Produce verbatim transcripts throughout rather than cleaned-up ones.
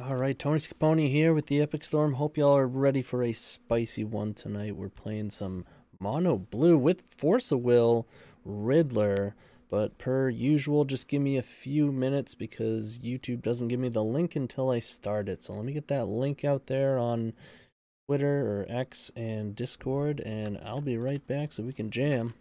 Alright, Tony Scaponi here with the Epic Storm. Hope y'all are ready for a spicy one tonight. We're playing some mono blue with Force of Will, Riddler. But per usual, just give me a few minutes because YouTube doesn't give me the link until I start it. So let me get that link out there on Twitter or X and Discord, and I'll be right back so we can jam.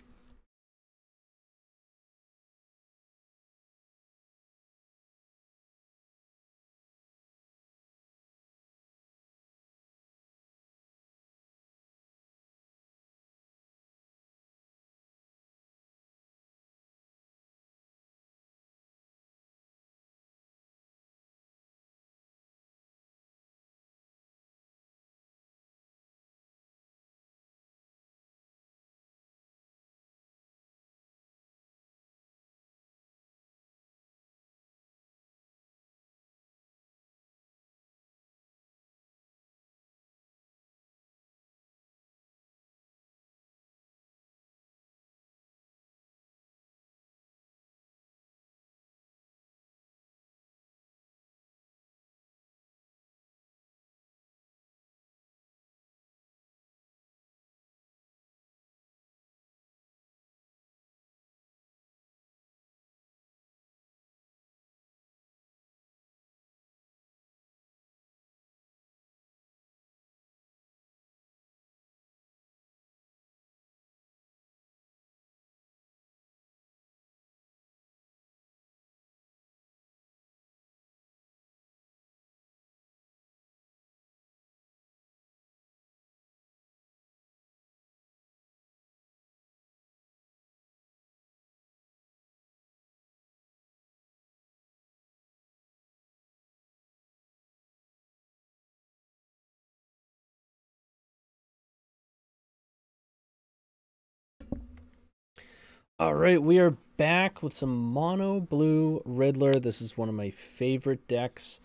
All right, we are back with some mono blue Riddler. This is one of my favorite decks.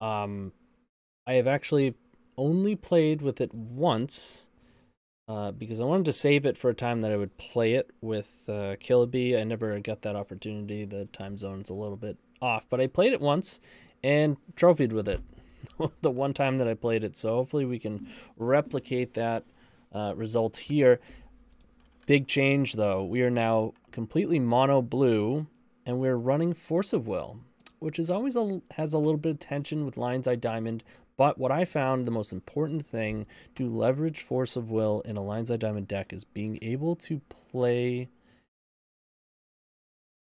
Um, I have actually only played with it once uh, because I wanted to save it for a time that I would play it with uh, Killabee. I never got that opportunity. The time zone's a little bit off, but I played it once and trophied with it the one time that I played it. So hopefully we can replicate that uh, result here. Big change though, we are now completely mono blue and we're running Force of Will, which is always a, has a little bit of tension with Lion's Eye Diamond, but what I found the most important thing to leverage Force of Will in a Lion's Eye Diamond deck is being able to play,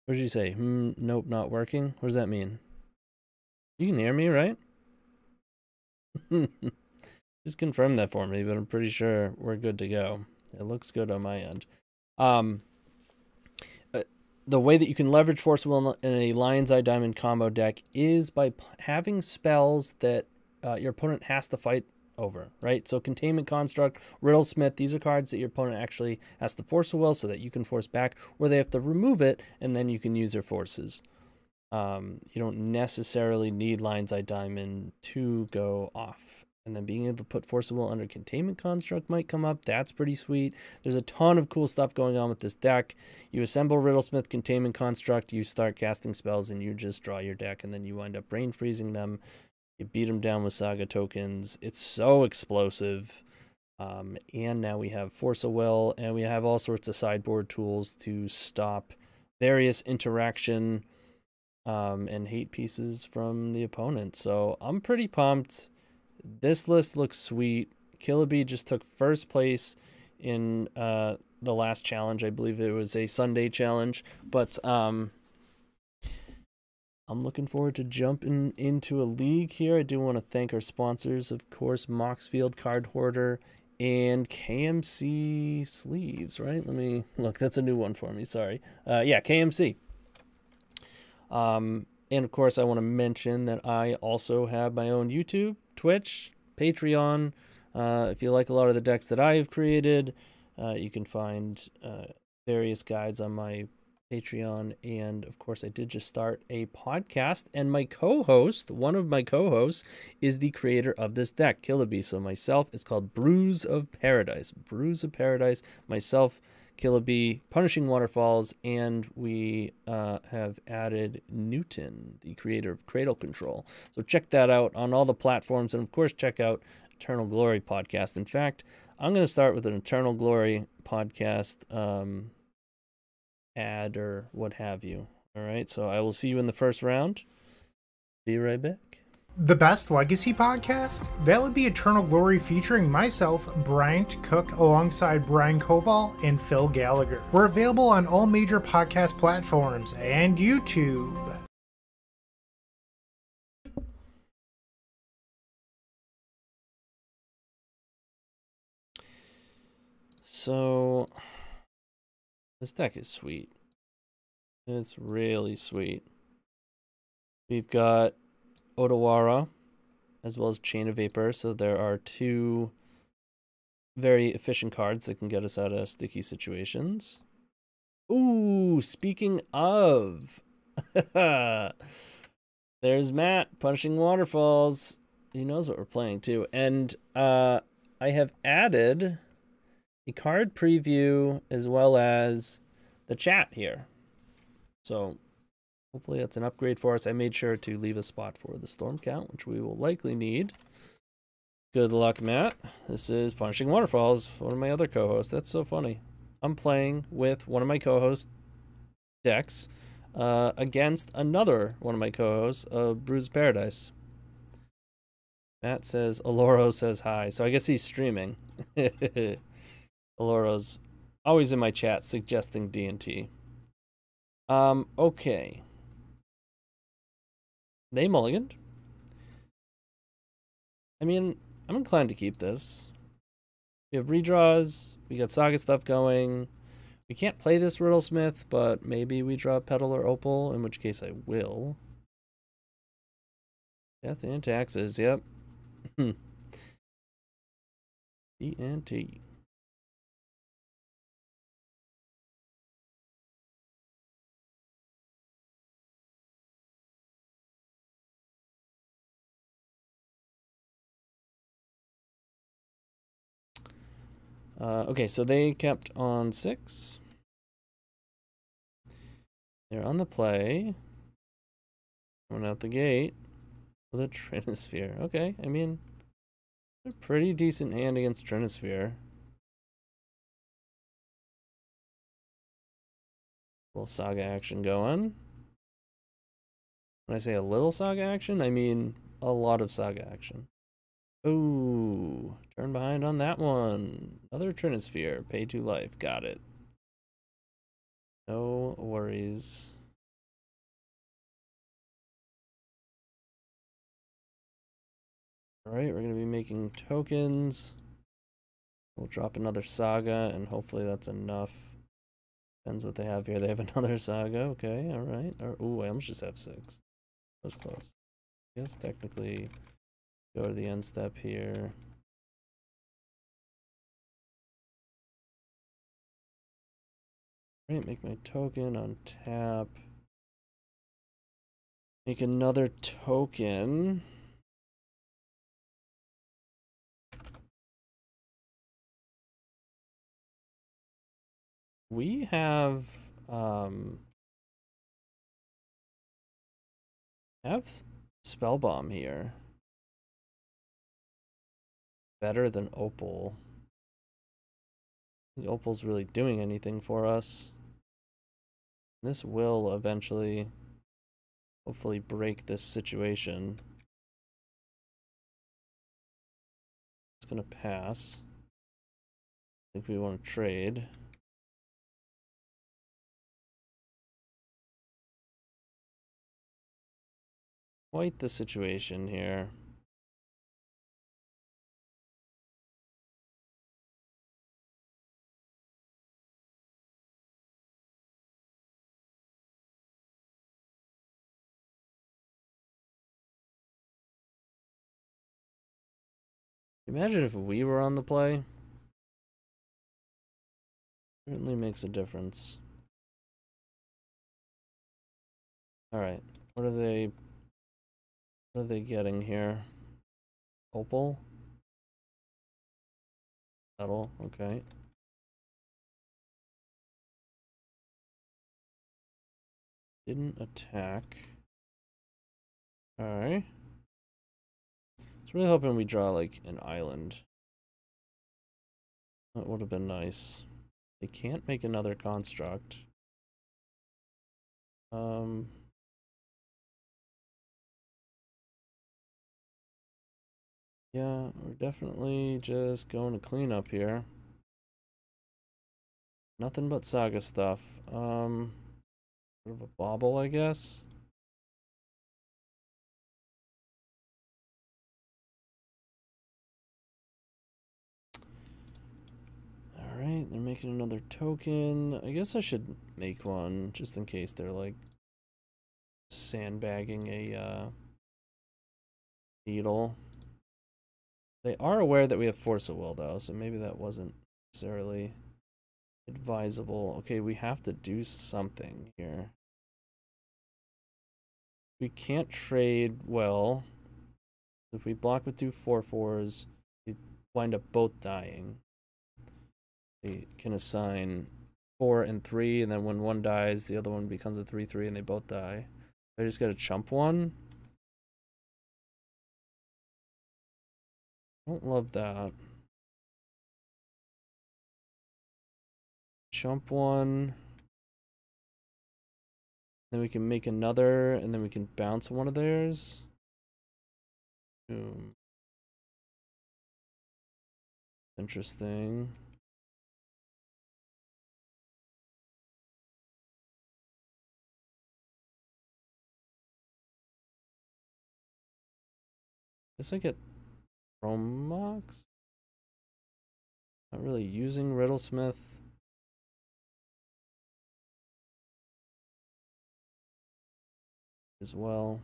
what did you say? Hmm, nope, not working. What does that mean? You can hear me, right? Just confirm that for me, but I'm pretty sure we're good to go. It looks good on my end. Um, uh, the way that you can leverage Force of Will in a Lion's Eye Diamond combo deck is by having spells that uh, your opponent has to fight over, right? So Containment Construct, Riddlesmith, these are cards that your opponent actually has to Force of Will so that you can force back, or they have to remove it, and then you can use their forces. Um, you don't necessarily need Lion's Eye Diamond to go off. And then being able to put Force of Will under Containment Construct might come up. That's pretty sweet. There's a ton of cool stuff going on with this deck. You assemble Riddlesmith, Containment Construct, you start casting spells, and you just draw your deck, and then you wind up brain freezing them. You beat them down with Saga tokens. It's so explosive. Um, and now we have Force of Will, and we have all sorts of sideboard tools to stop various interaction um, and hate pieces from the opponent. So I'm pretty pumped. This list looks sweet. Killabee just took first place in uh, the last challenge. I believe it was a Sunday challenge. But um, I'm looking forward to jumping into a league here. I do want to thank our sponsors, of course, Moxfield, Card Hoarder, and K M C Sleeves, right? Let me look. That's a new one for me. Sorry. Uh, yeah, K M C. Um, and, of course, I want to mention that I also have my own YouTube, Twitch, Patreon. Uh, if you like a lot of the decks that I have created, uh, you can find uh, various guides on my Patreon. And of course, I did just start a podcast. And my co-host, one of my co-hosts, is the creator of this deck, Killabee. So myself, it's called Brews of Paradise. Brews of Paradise. Myself, Killabee, Punishing Waterfalls, and we uh, have added Newton, the creator of Cradle Control. So check that out on all the platforms, and of course check out Eternal Glory Podcast. In fact, I'm going to start with an Eternal Glory Podcast um, ad or what have you. All right, so I will see you in the first round. Be right back. The best legacy podcast? That would be Eternal Glory, featuring myself, Bryant Cook, alongside Brian Koval and Phil Gallagher. We're available on all major podcast platforms and YouTube. So, this deck is sweet. It's really sweet. We've got Odawara, as well as Chain of Vapor. So there are two very efficient cards that can get us out of sticky situations. Ooh, speaking of, there's Matt, Punishing Waterfalls. He knows what we're playing too. And uh, I have added a card preview as well as the chat here. So hopefully that's an upgrade for us. I made sure to leave a spot for the storm count, which we will likely need. Good luck, Matt. This is Punishing Waterfalls, one of my other co-hosts. That's so funny. I'm playing with one of my co-host decks uh, against another one of my co-hosts, uh, Brews of Paradise. Matt says, Aloro says hi. So I guess he's streaming. Aloro's always in my chat suggesting D and T. Um, okay. They mulliganed. I mean, I'm inclined to keep this. We have redraws. We got Saga stuff going. We can't play this Riddlesmith, but maybe we draw Petal or Opal, in which case I will. Death and taxes, yep. D and T. Uh, okay, so they kept on six. They're on the play. Coming out the gate with a Trinisphere. Okay, I mean, a pretty decent hand against Trinisphere. Little Saga action going. When I say a little Saga action, I mean a lot of Saga action. Ooh, turn behind on that one. Another Trinisphere, pay two life, got it. No worries. All right, we're gonna be making tokens. We'll drop another Saga, and hopefully that's enough. Depends what they have here. They have another Saga, okay, all right. Or, ooh, I almost just have six. That's close. I guess technically, go to the end step here. Great, make my token on tap. Make another token. We have um have Spellbomb here. Better than Opal. I think Opal's really doing anything for us. This will eventually, hopefully, break this situation. It's gonna pass. I think we want to trade. Quite the situation here. Imagine if we were on the play. Certainly makes a difference. Alright, what are they what are they getting here? Opal? Petal, okay. Didn't attack. Alright. It's really hoping we draw, like, an island. That would have been nice. They can't make another construct. Um... Yeah, we're definitely just going to clean up here. Nothing but saga stuff. Um, sort of a bobble, I guess. Alright, they're making another token. I guess I should make one, just in case they're, like, sandbagging a, uh, needle. They are aware that we have Force of Will, though, so maybe that wasn't necessarily advisable. Okay, we have to do something here. We can't trade well. If we block with two four fours, we wind up both dying. They can assign four and three, and then when one dies, the other one becomes a three three, and they both die. I just gotta chump one. Don't love that. Chump one. Then we can make another, and then we can bounce one of theirs. Boom. Interesting. Guess I get Chromox? Not really using Riddlesmith. As well.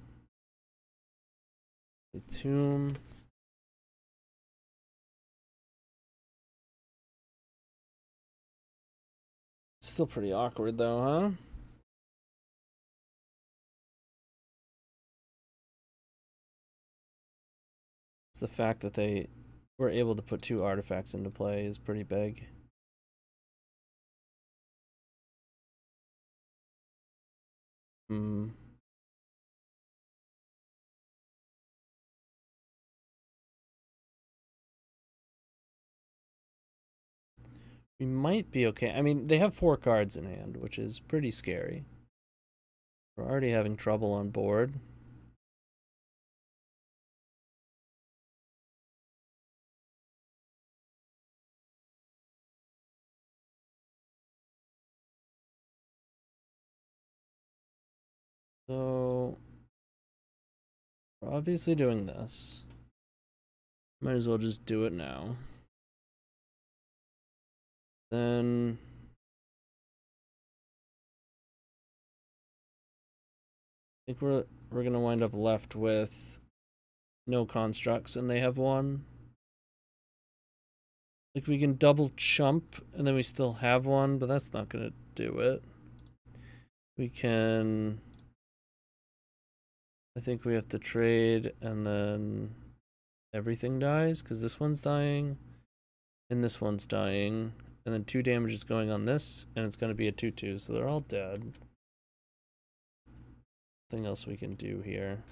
The tomb. It's still pretty awkward though, huh? It's the fact that they were able to put two artifacts into play is pretty big. Hmm. We might be okay. I mean, they have four cards in hand, which is pretty scary. We're already having trouble on board. So, we're obviously doing this. Might as well just do it now. Then I think we're we're gonna wind up left with no constructs, and they have one. Like, we can double chump, and then we still have one, but that's not gonna do it. We can. I think we have to trade, and then everything dies, because this one's dying, and this one's dying, and then two damage is going on this, and it's going to be a two two, so they're all dead. Nothing else we can do here.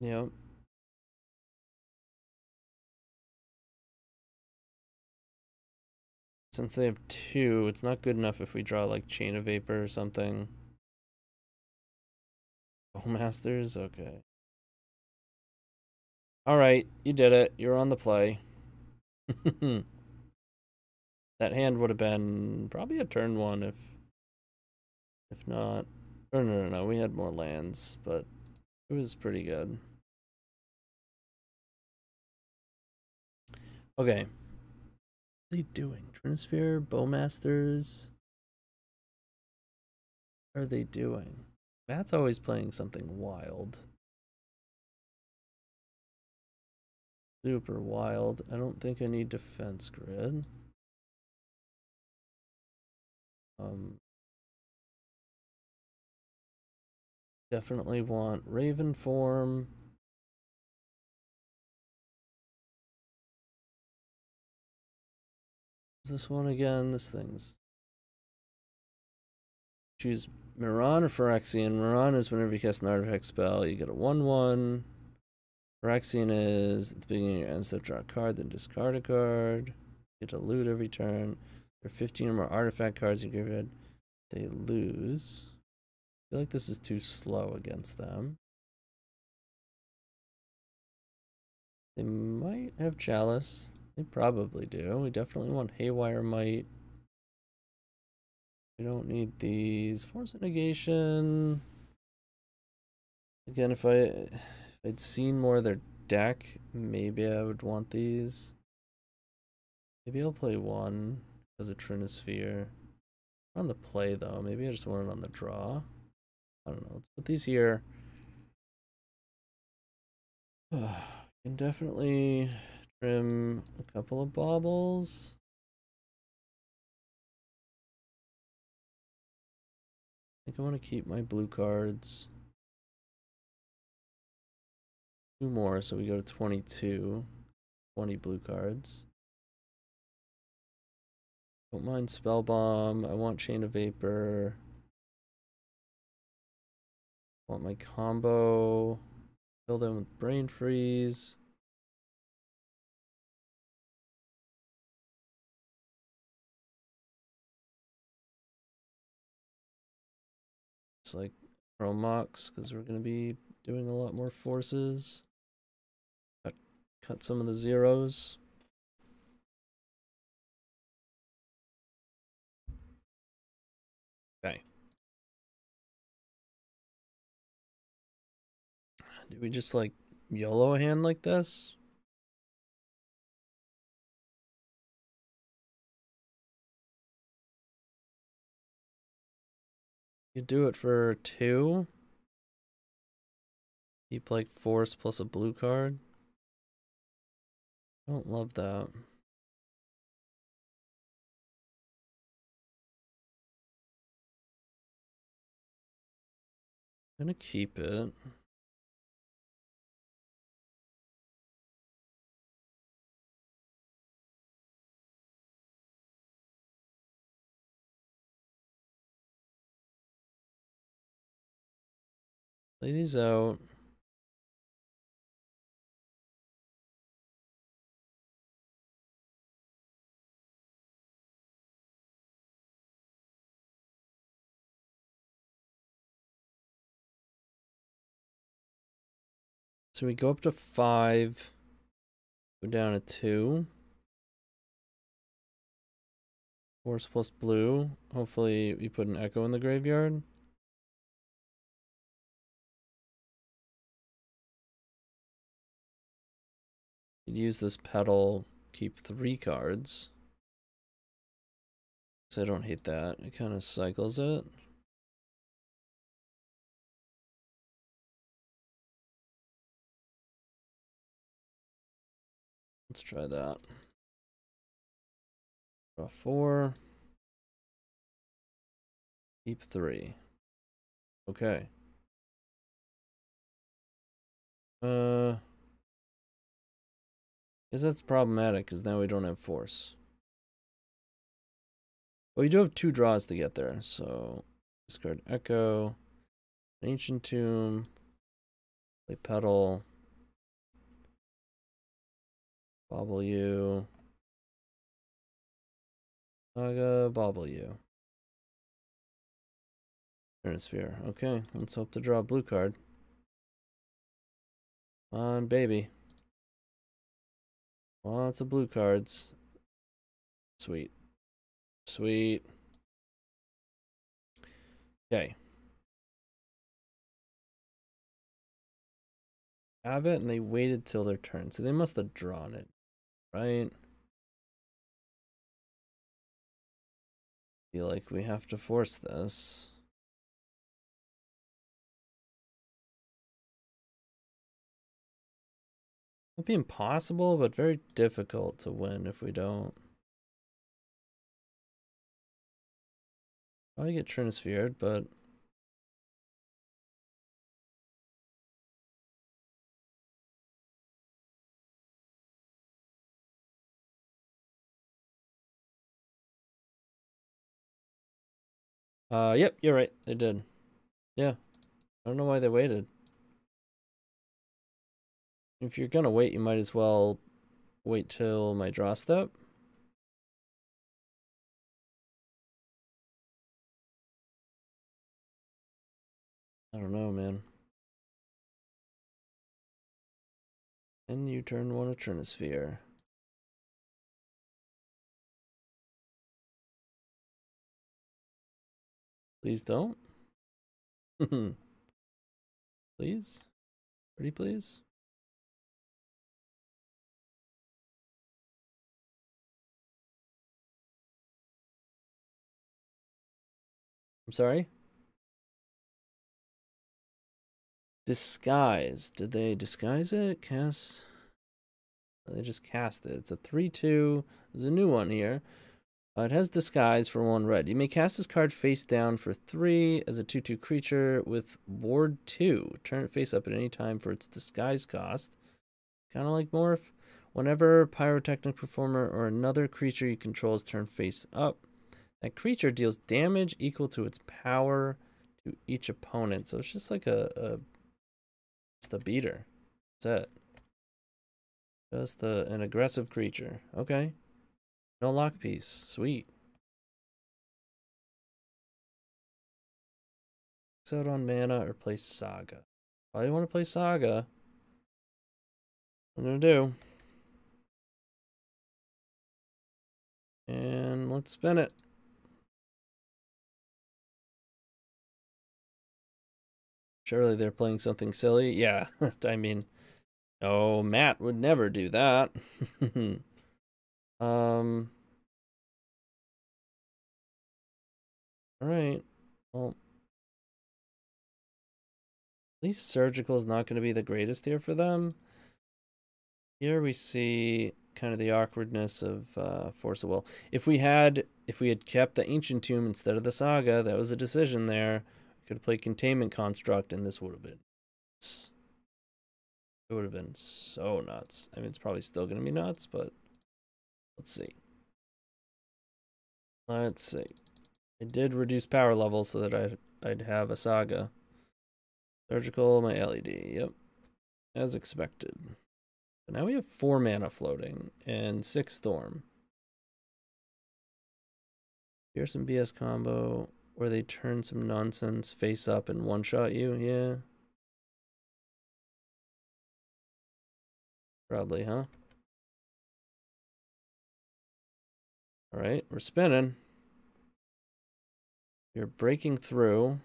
Yep. Since they have two, it's not good enough if we draw, like, Chain of Vapor or something. Oh, Masters? Okay. Alright, you did it. You're on the play. That hand would have been probably a turn one if... If not... Or no, no, no, we had more lands, but it was pretty good. Okay. What are they doing? Trinisphere, Bowmasters? What are they doing? Matt's always playing something wild. Super wild. I don't think I need defense grid. Um, definitely want Raven Form. This one again. This thing's Choose Miran or Phyrexian. Miran is whenever you cast an artifact spell, you get a one one. Phyrexian is at the beginning of your end step, draw a card, then discard a card. You get to loot every turn. There are fifteen or more artifact cards you get rid. They lose. I feel like this is too slow against them. They might have Chalice. They probably do. We definitely want Haywire Might. We don't need these. Force of Negation. Again, if, I, if I'd seen more of their deck, maybe I would want these. Maybe I'll play one as a Trinisphere. On the play, though. Maybe I just want it on the draw. I don't know. Let's put these here. You can definitely trim a couple of baubles. I think I want to keep my blue cards. Two more, so we go to twenty-two. twenty blue cards. Don't mind Spellbomb. I want Chain of Vapor. I want my combo. Kill them with Brain Freeze. It's like Promox, because we're going to be doing a lot more forces. Cut, cut some of the zeros. Do we just, like, YOLO a hand like this? You do it for two. Keep, like, force plus a blue card. I don't love that. I'm gonna keep it. Play these out. So we go up to five, go down to two. Force plus blue. Hopefully we put an echo in the graveyard. You'd use this pedal, keep three cards. So I don't hate that. It kind of cycles it. Let's try that. Draw four. Keep three. Okay. Uh... Because that's problematic, because now we don't have force. But we do have two draws to get there, so discard Echo, Ancient Tomb, play Pedal, Bobble You, Saga, Bobble You. Trinisphere. Okay, let's hope to draw a blue card. Come on, baby. Lots of blue cards. Sweet. Sweet. Okay. Have it, and they waited till their turn, so they must have drawn it, right? Feel like we have to force this. It'd be impossible, but very difficult to win if we don't. Probably get Trinisphered, but Uh, yep, you're right. They did. Yeah. I don't know why they waited. If you're gonna wait, you might as well wait till my draw step. I don't know, man. And you turn one a Trinisphere. Please don't. Please? Pretty please? I'm sorry? Disguise. Did they disguise it? Cast. They just cast it. It's a three two. There's a new one here. Uh, it has disguise for one red. You may cast this card face down for three as a two two creature with ward two. Turn it face up at any time for its disguise cost. Kind of like Morph. Whenever Pyrotechnic Performer or another creature you control is turned face up, that creature deals damage equal to its power to each opponent. So it's just like a, a just a beater. That's it. Just a, an aggressive creature. Okay. No lock piece. Sweet. X out on mana or play Saga. Probably want to play Saga. What I'm going to do. And let's spin it. Surely they're playing something silly. Yeah, I mean, no, Matt would never do that. Um. All right. Well, at least Surgical is not going to be the greatest here for them. Here we see kind of the awkwardness of uh, Force of Will. If we had, if we had kept the Ancient Tomb instead of the Saga, that was a decision there. We could have played Containment Construct, and this would have been. It would have been so nuts. I mean, it's probably still going to be nuts, but. Let's see. Let's see. I did reduce power level so that I'd, I'd have a Saga. Surgical, my L E D. Yep. As expected. But now we have four mana floating and six Storm. Here's some B S combo where they turn some nonsense face up and one-shot you. Yeah. Probably, huh? All right, we're spinning. You're breaking through. I'm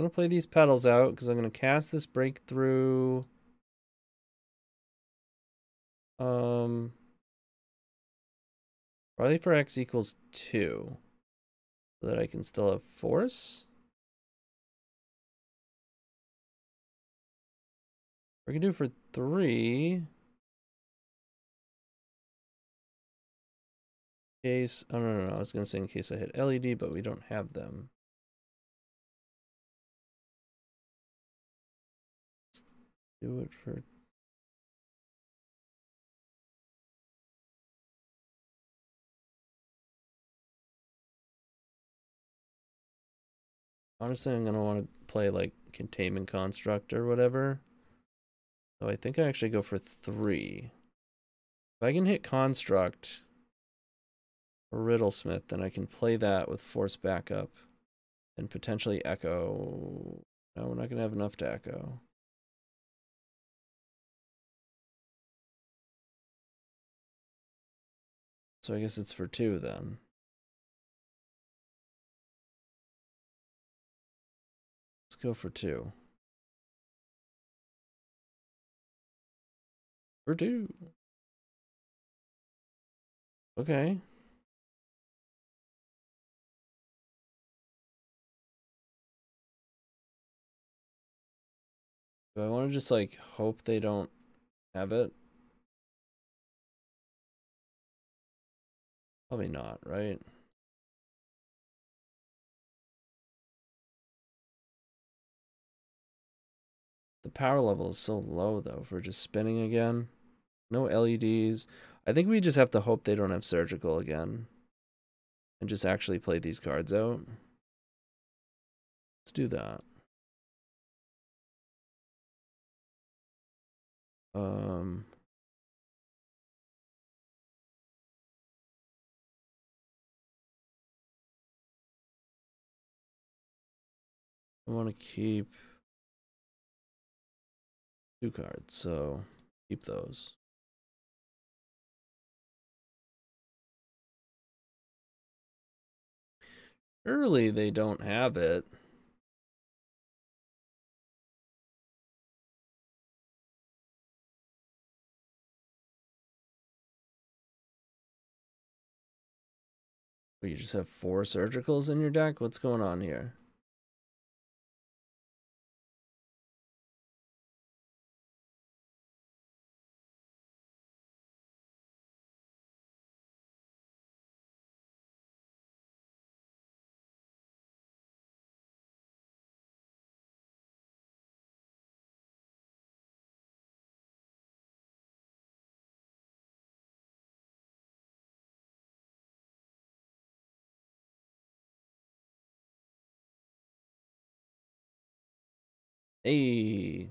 going to play these petals out because I'm going to cast this Breakthrough. Um, probably for X equals two so that I can still have force. We're going to do for three. Case, oh no, no, no, I was gonna say in case I hit L E D, but we don't have them. Let's do it for. Honestly, I'm gonna want to play like Containment Construct or whatever. So I think I actually go for three. If I can hit Construct. Riddlesmith, then I can play that with force backup and potentially echo. No, we're not going to have enough to echo. So I guess it's for two then. Let's go for two. For two. Okay. Do I want to just, like, hope they don't have it? Probably not, right? The power level is so low, though, for just spinning again. No L E Ds. I think we just have to hope they don't have Surgical again. And just actually play these cards out. Let's do that. Um... I want to keep two cards, so keep those. Surely they don't have it. Wait, you just have four surgicals in your deck? What's going on here? Hey,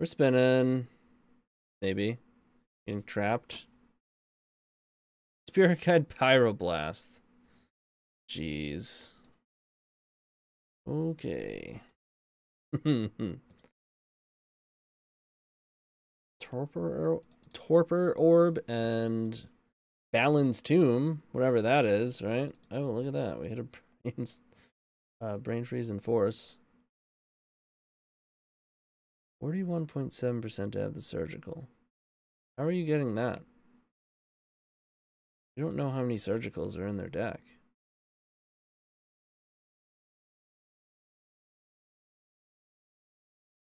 we're spinning, maybe, getting trapped. Spirit Guide Pyroblast. Jeez. Okay. Torpor, Torpor Orb and Balin's Tomb, whatever that is, right? Oh, look at that. We hit a brain. Uh, brain freeze and force. forty-one point seven percent to have the surgical. How are you getting that? You don't know how many surgicals are in their deck.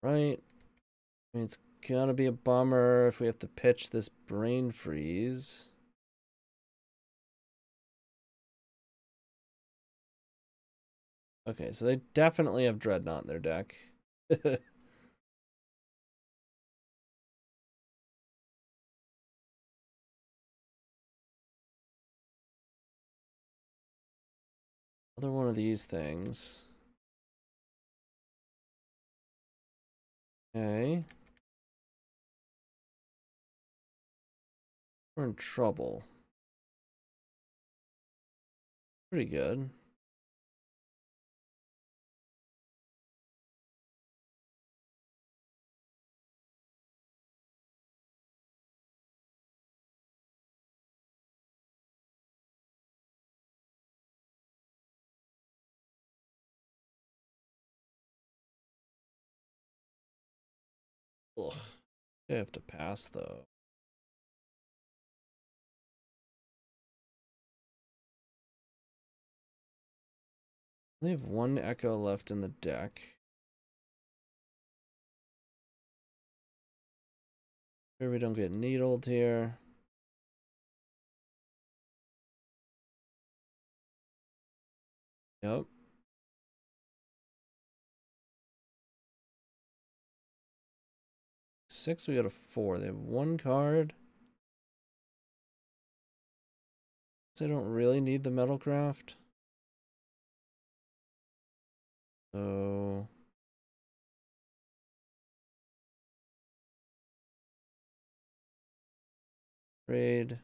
Right? I mean, it's gonna be a bummer if we have to pitch this brain freeze. Okay, so they definitely have Dreadnought in their deck. Another one of these things. Okay. We're in trouble. Pretty good. Ugh. I have to pass though. I only have one Echo left in the deck. Sure we don't get needled here. Yep. Six, we got a four. They have one card. So I don't really need the Metalcraft. So trade.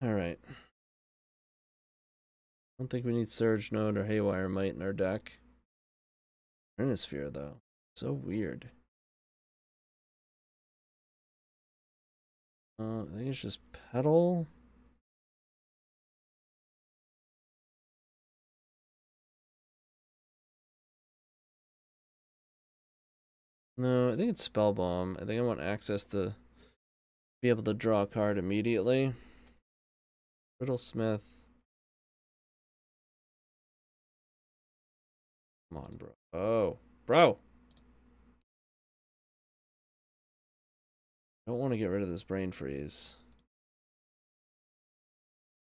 All right. I don't think we need Surge Node or Haywire Might in our deck. Trinisphere, though. So weird. Uh, I think it's just Petal. No, I think it's Spellbomb. I think I want access to be able to draw a card immediately. Riddlesmith. Come on, bro. Oh, bro! I don't want to get rid of this brain freeze.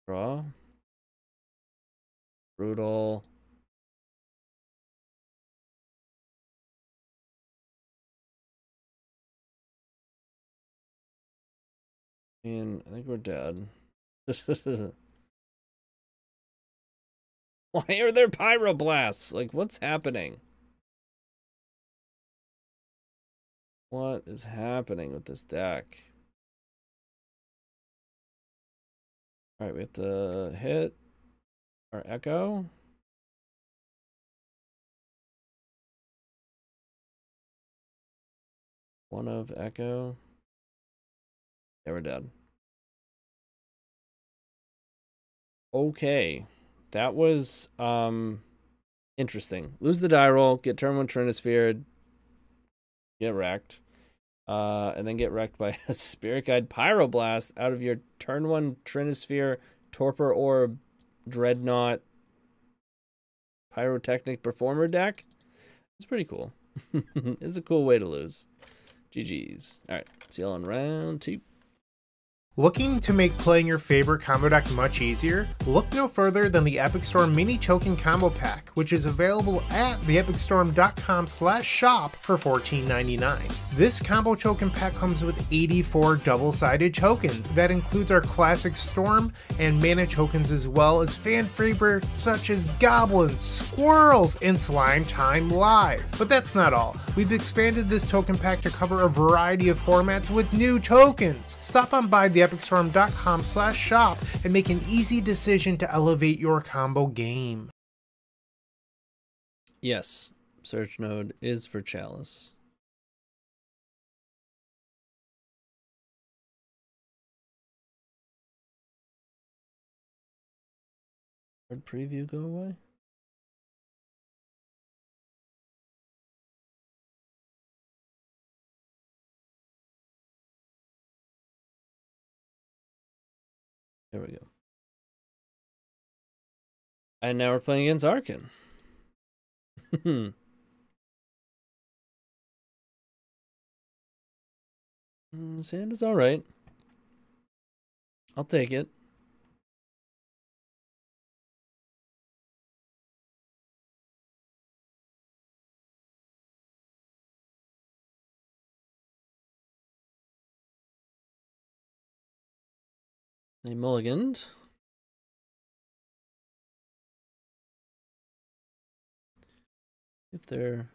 Draw. Brutal. And I think we're dead. Why are there pyroblasts? Like, what's happening? What is happening with this deck? All right, we have to hit our Echo. One of Echo. Yeah, we're dead. Okay, that was um interesting. Lose the die roll, get turn one Trinisphere, get wrecked, uh, and then get wrecked by a Spirit Guide Pyroblast out of your turn one Trinisphere, Torpor Orb, Dreadnought, Pyrotechnic Performer deck. It's pretty cool. It's a cool way to lose. G G's. All right, see y'all on round two. Looking to make playing your favorite combo deck much easier? Look no further than the Epic Storm Mini Token Combo Pack, which is available at the epic storm dot com slash shop for fourteen ninety-nine. This combo token pack comes with eighty-four double-sided tokens. That includes our classic Storm and Mana tokens, as well as fan favorites such as Goblins, Squirrels, and Slime Time Live. But that's not all. We've expanded this token pack to cover a variety of formats with new tokens. Stop on by the epic storm dot com slash shop and make an easy decision to elevate your combo game. Yes, search node is for Chalice. Did preview go away? There we go. And now we're playing against Arkan. His hand is all right. I'll take it. They mulliganed. If they're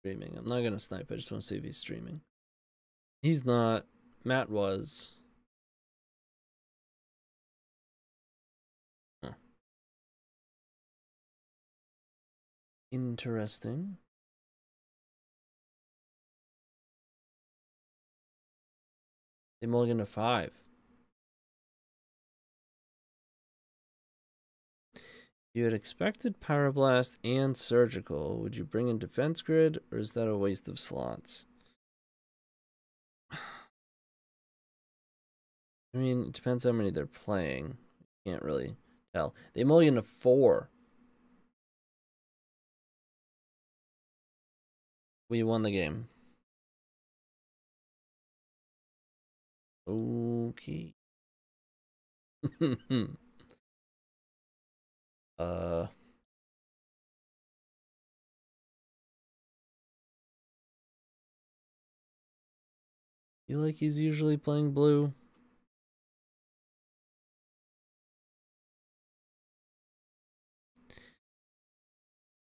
streaming, I'm not gonna snipe. I just want to see if he's streaming. He's not. Matt was. Huh. Interesting. They mulligan to five. You had expected Pyroblast and Surgical. Would you bring in Defense Grid, or is that a waste of slots? I mean, it depends how many they're playing. Can't really tell. They mulligan to four. We won the game. Okay. uh. Feel like he's usually playing blue.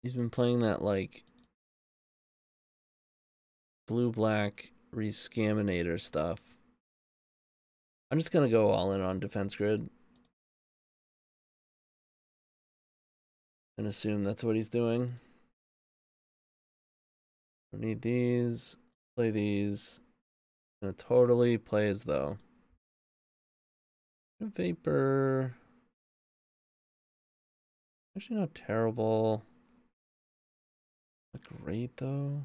He's been playing that like blue black rescaminator stuff. I'm just going to go all in on Defense Grid and assume that's what he's doing. Don't need these. Play these. I'm going to totally play as though. Vapor. Actually not terrible. Not great though.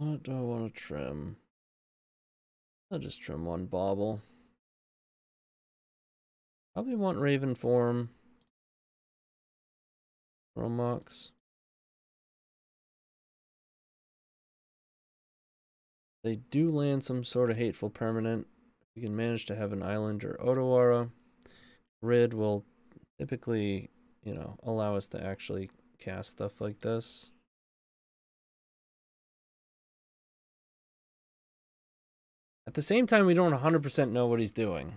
What do I want to trim? I'll just trim one bobble. Probably want Raven Form. Chromox. They do land some sort of hateful permanent. We can manage to have an island or Odawara. Grid will typically, you know, allow us to actually cast stuff like this. At the same time, we don't one hundred percent know what he's doing.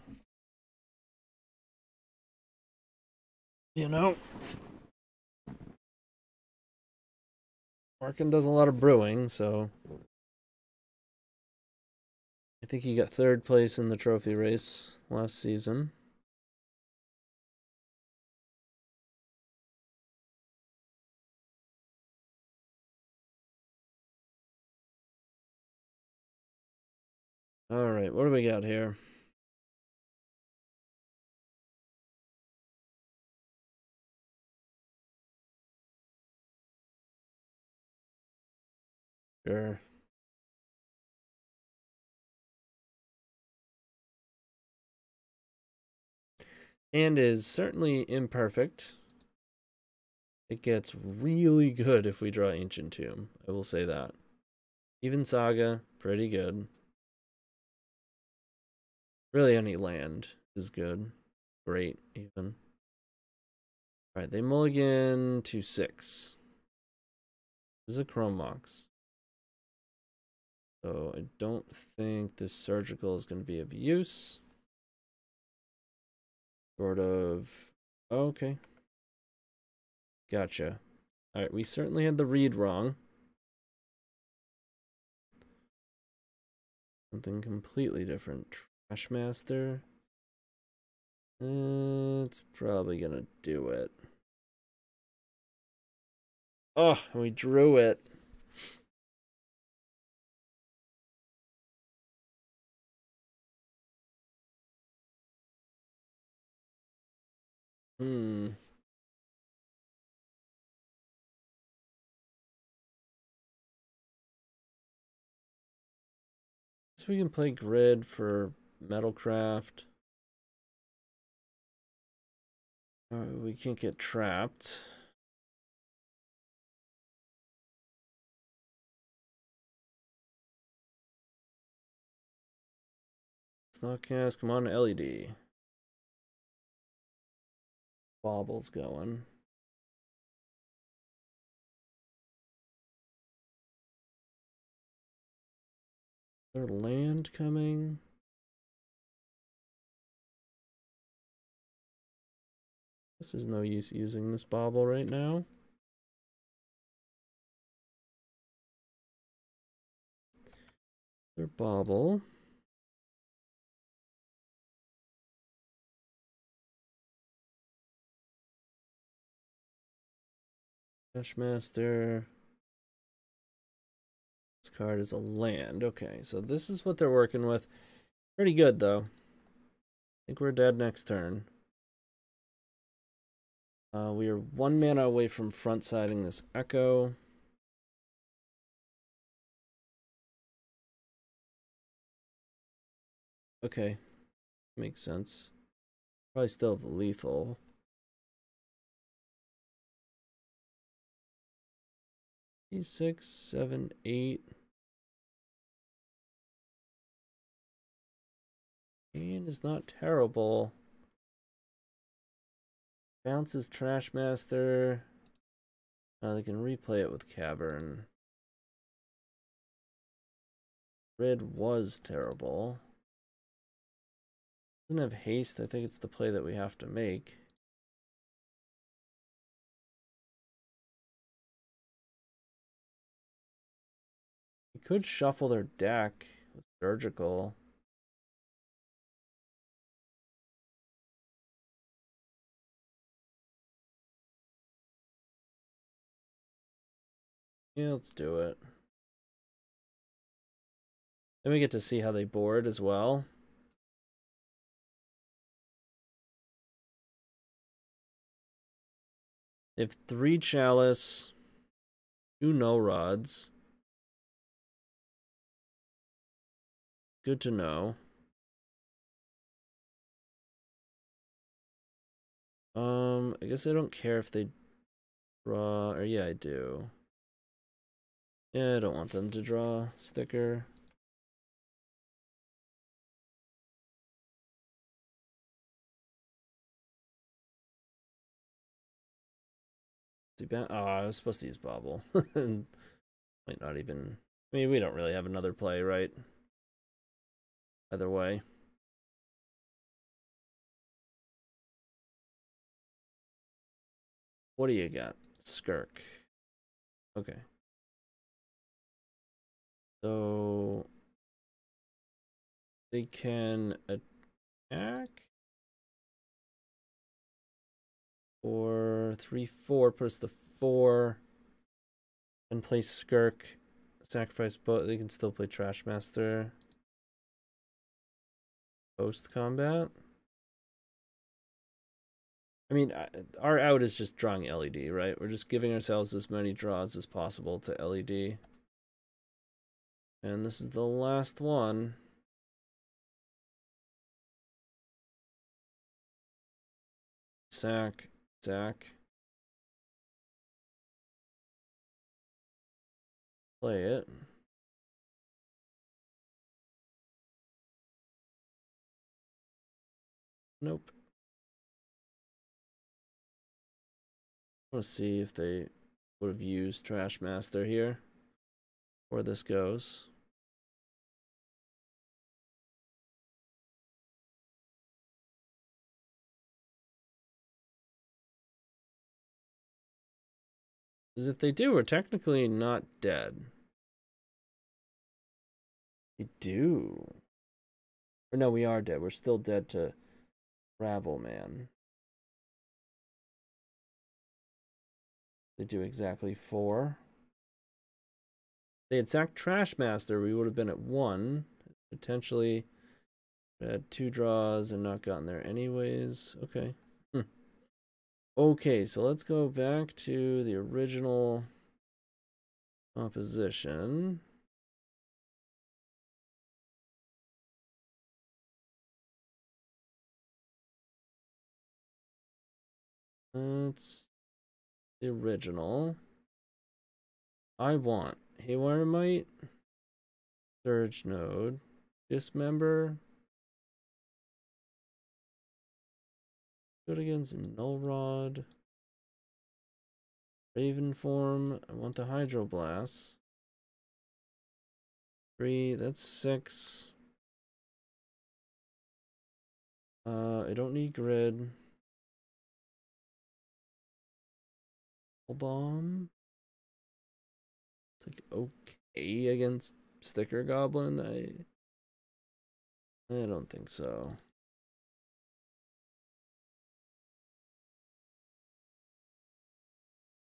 You know? Markin does a lot of brewing, so... I think he got third place in the trophy race last season. All right, what do we got here? Sure. And is certainly imperfect. It gets really good if we draw Ancient Tomb. I will say that. Even Saga, pretty good. Really any land is good. Great, even. Alright, they mulligan to six. This is a Chromox. So I don't think this Surgical is going to be of use. Sort of... Oh, okay. Gotcha. Alright, we certainly had the read wrong. Something completely different. Trashmaster. Uh, it's probably gonna do it. Oh, we drew it. Hmm. So we can play grid for Metalcraft. Uh, we can't get trapped. Stockcast, come on, L E D. Bobble's going. Is there land coming? Guess there's no use using this bobble right now. Their bobble. Trashmaster. This card is a land. Okay, so this is what they're working with. Pretty good, though. I think we're dead next turn. Uh, we are one mana away from front-siding this Echo. Okay. Makes sense. Probably still have lethal. Six, seven, eight, and is not terrible. Bounces Trashmaster. Uh, they can replay it with Cavern. Red was terrible. Doesn't have haste. I think it's the play that we have to make. Could shuffle their deck with Surgical. Yeah, let's do it. Then we get to see how they board as well. They have three Chalice, two No Rods. Good to know. Um, I guess I don't care if they draw, or yeah, I do. Yeah, I don't want them to draw sticker. Oh, I was supposed to use Bobble. Might not even... I mean, we don't really have another play, right? Either way. What do you got? Skirk. Okay. So... they can attack... Four, three, four, puts the four, and play Skirk, sacrifice both. They can still play Trash Master. Post combat. I mean, our out is just drawing L E D, right? We're just giving ourselves as many draws as possible to L E D. And this is the last one. Sack. Sack. Play it. Nope. I want to see if they would have used Trash Master here. Where this goes. Because if they do, we're technically not dead. We do. Or no, we are dead. We're still dead to Rabble Man. They do exactly four. If they had sacked Trash Master, we would have been at one. Potentially had two draws and not gotten there anyways. Okay. Okay, so let's go back to the original composition. That's the original. I want Haywire Might, Surge Node, Dismember. Good against Null Rod. Raven Form. I want the Hydro Blast. Three. That's six. Uh, I don't need Grid. Spellbomb. It's like okay against Sticker Goblin. I. I don't think so.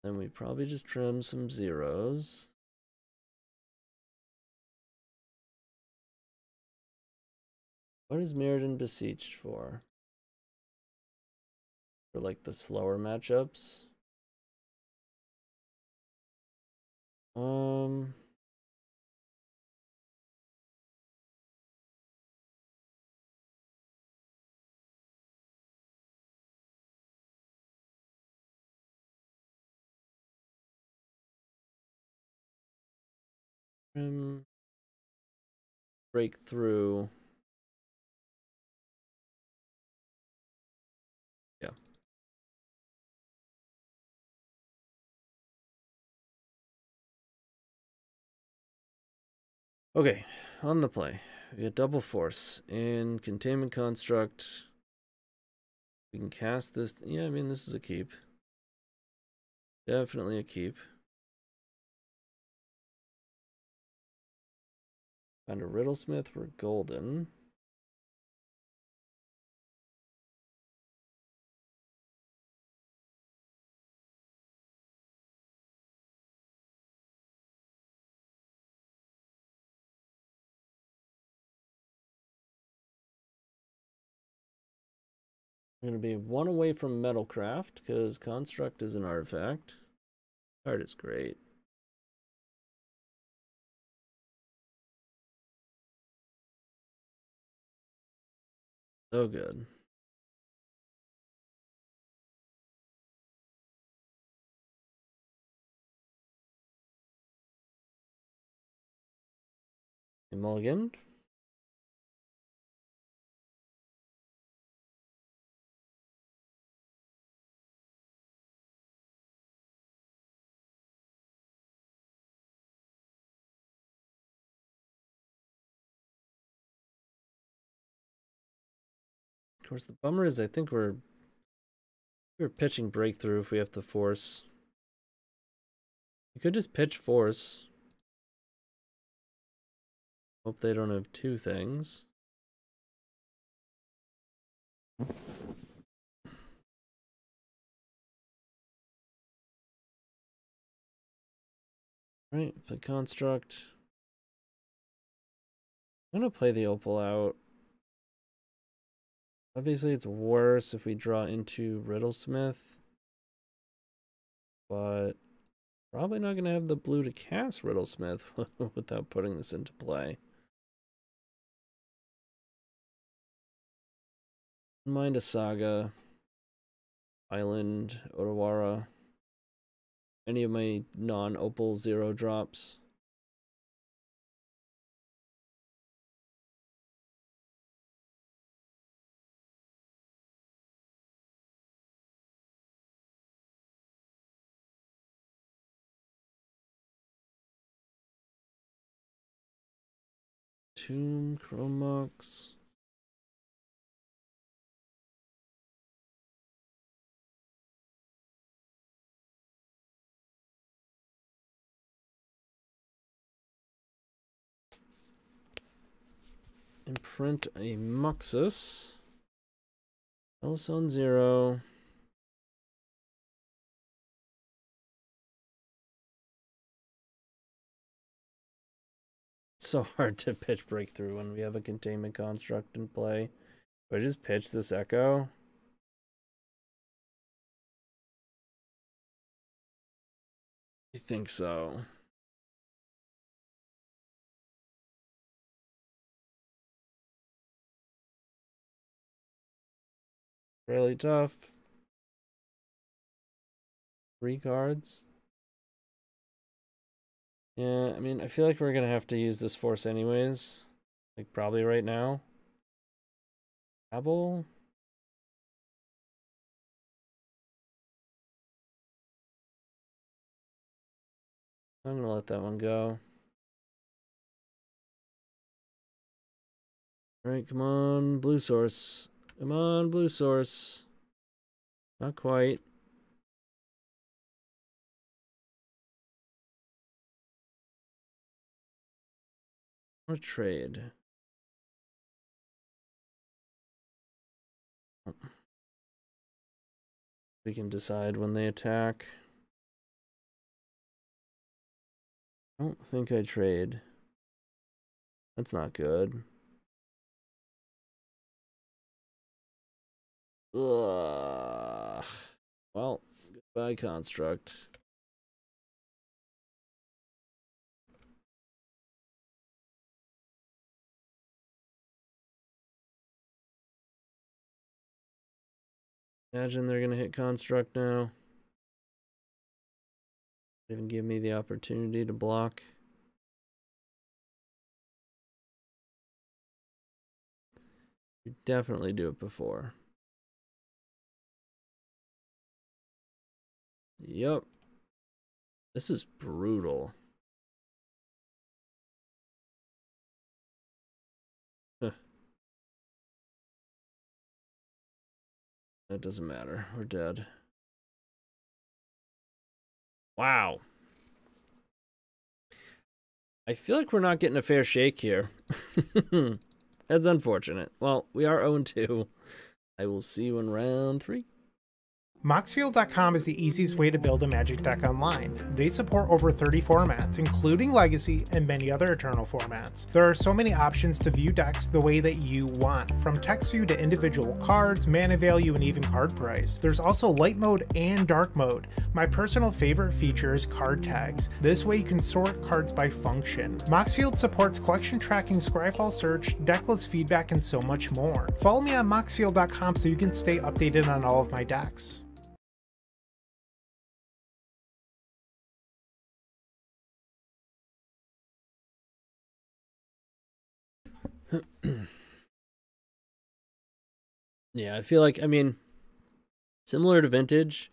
Then we probably just trim some zeros. What is Mirrodin Beseeched for? For like the slower matchups? Um. Um, Breakthrough. Yeah. Okay, on the play. We get double force in Containment Construct. We can cast this. Yeah, I mean, this is a keep. Definitely a keep. Find a Riddlesmith, we're golden. We're going to be one away from Metalcraft, because Construct is an artifact. Card is great. So good. Mulligan. Of course, the bummer is I think we're we're pitching Breakthrough if we have to force. You could just pitch Force. Hope they don't have two things. Alright, the construct. I'm gonna play the Opal out. Obviously it's worse if we draw into Riddlesmith. But probably not gonna have the blue to cast Riddlesmith without putting this into play. Mind a Saga, Island, Odawara, any of my non-Opal zero drops. Tomb, Chromox. Imprint a Moxus. Else on zero. It's so hard to pitch Breakthrough when we have a Containment Construct in play. Do I just pitch this Echo? I think so. Really tough. Three cards. Yeah, I mean, I feel like we're gonna have to use this Force anyways. Like, probably right now. Abel? I'm gonna let that one go. Alright, come on, blue source. Come on, blue source. Not quite. Or trade. We can decide when they attack. I don't think I trade. That's not good. Ugh. Well, goodbye, construct. Imagine they're gonna hit construct now. They didn't give me the opportunity to block. You definitely do it before. Yep. This is brutal. Huh. That doesn't matter. We're dead. Wow. I feel like we're not getting a fair shake here. That's unfortunate. Well, we are oh and two. I will see you in round three. Moxfield dot com is the easiest way to build a Magic deck online. They support over thirty formats, including Legacy and many other Eternal formats. There are so many options to view decks the way that you want, from text view to individual cards, mana value, and even card price. There's also light mode and dark mode. My personal favorite feature is card tags. This way you can sort cards by function. Moxfield supports collection tracking, Scryfall search, decklist feedback, and so much more. Follow me on Moxfield dot com so you can stay updated on all of my decks. Yeah, I feel like, I mean, similar to Vintage,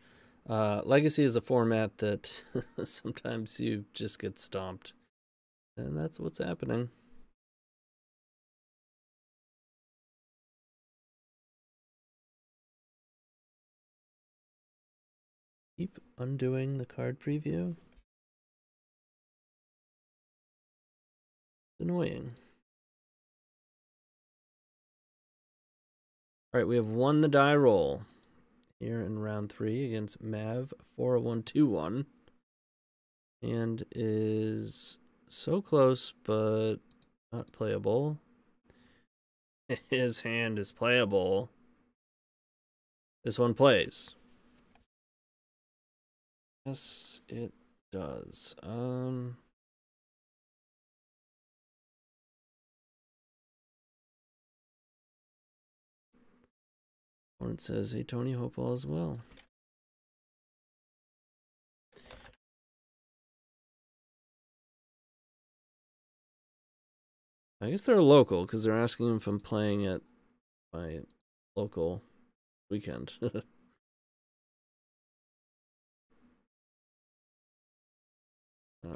uh, Legacy is a format that sometimes you just get stomped. And that's what's happening. Keep undoing the card preview. It's annoying. All right, we have won the die roll here in round three against Mav four oh one two one, and is so close but not playable. His hand is playable. This one plays. Yes, it does. Um. It says, hey, Tony, hope all is well. I guess they're local because they're asking if I'm playing at my local weekend. I'm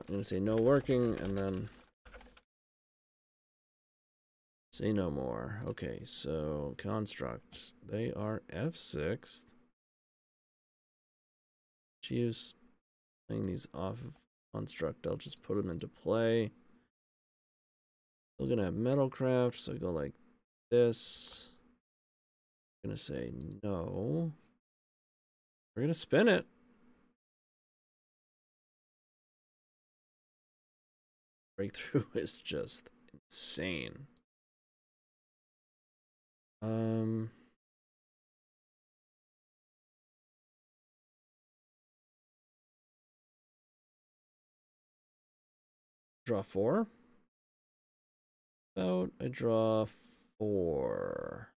going to say no working and then say no more. Okay, so constructs. They are F six. Choose playing these off of construct. I'll just put them into play. We're gonna have Metalcraft, so go like this. I'm gonna say no. We're gonna spin it. Breakthrough is just insane. Um, draw four. Out, I draw four.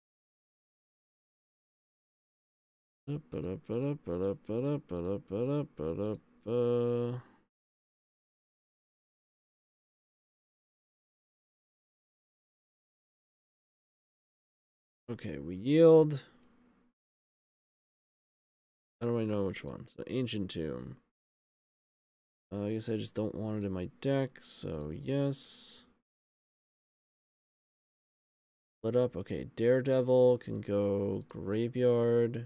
Okay, we yield. How do I know which one? So Ancient Tomb. Uh, I guess I just don't want it in my deck, so yes. Split up. Okay, Daredevil can go Graveyard.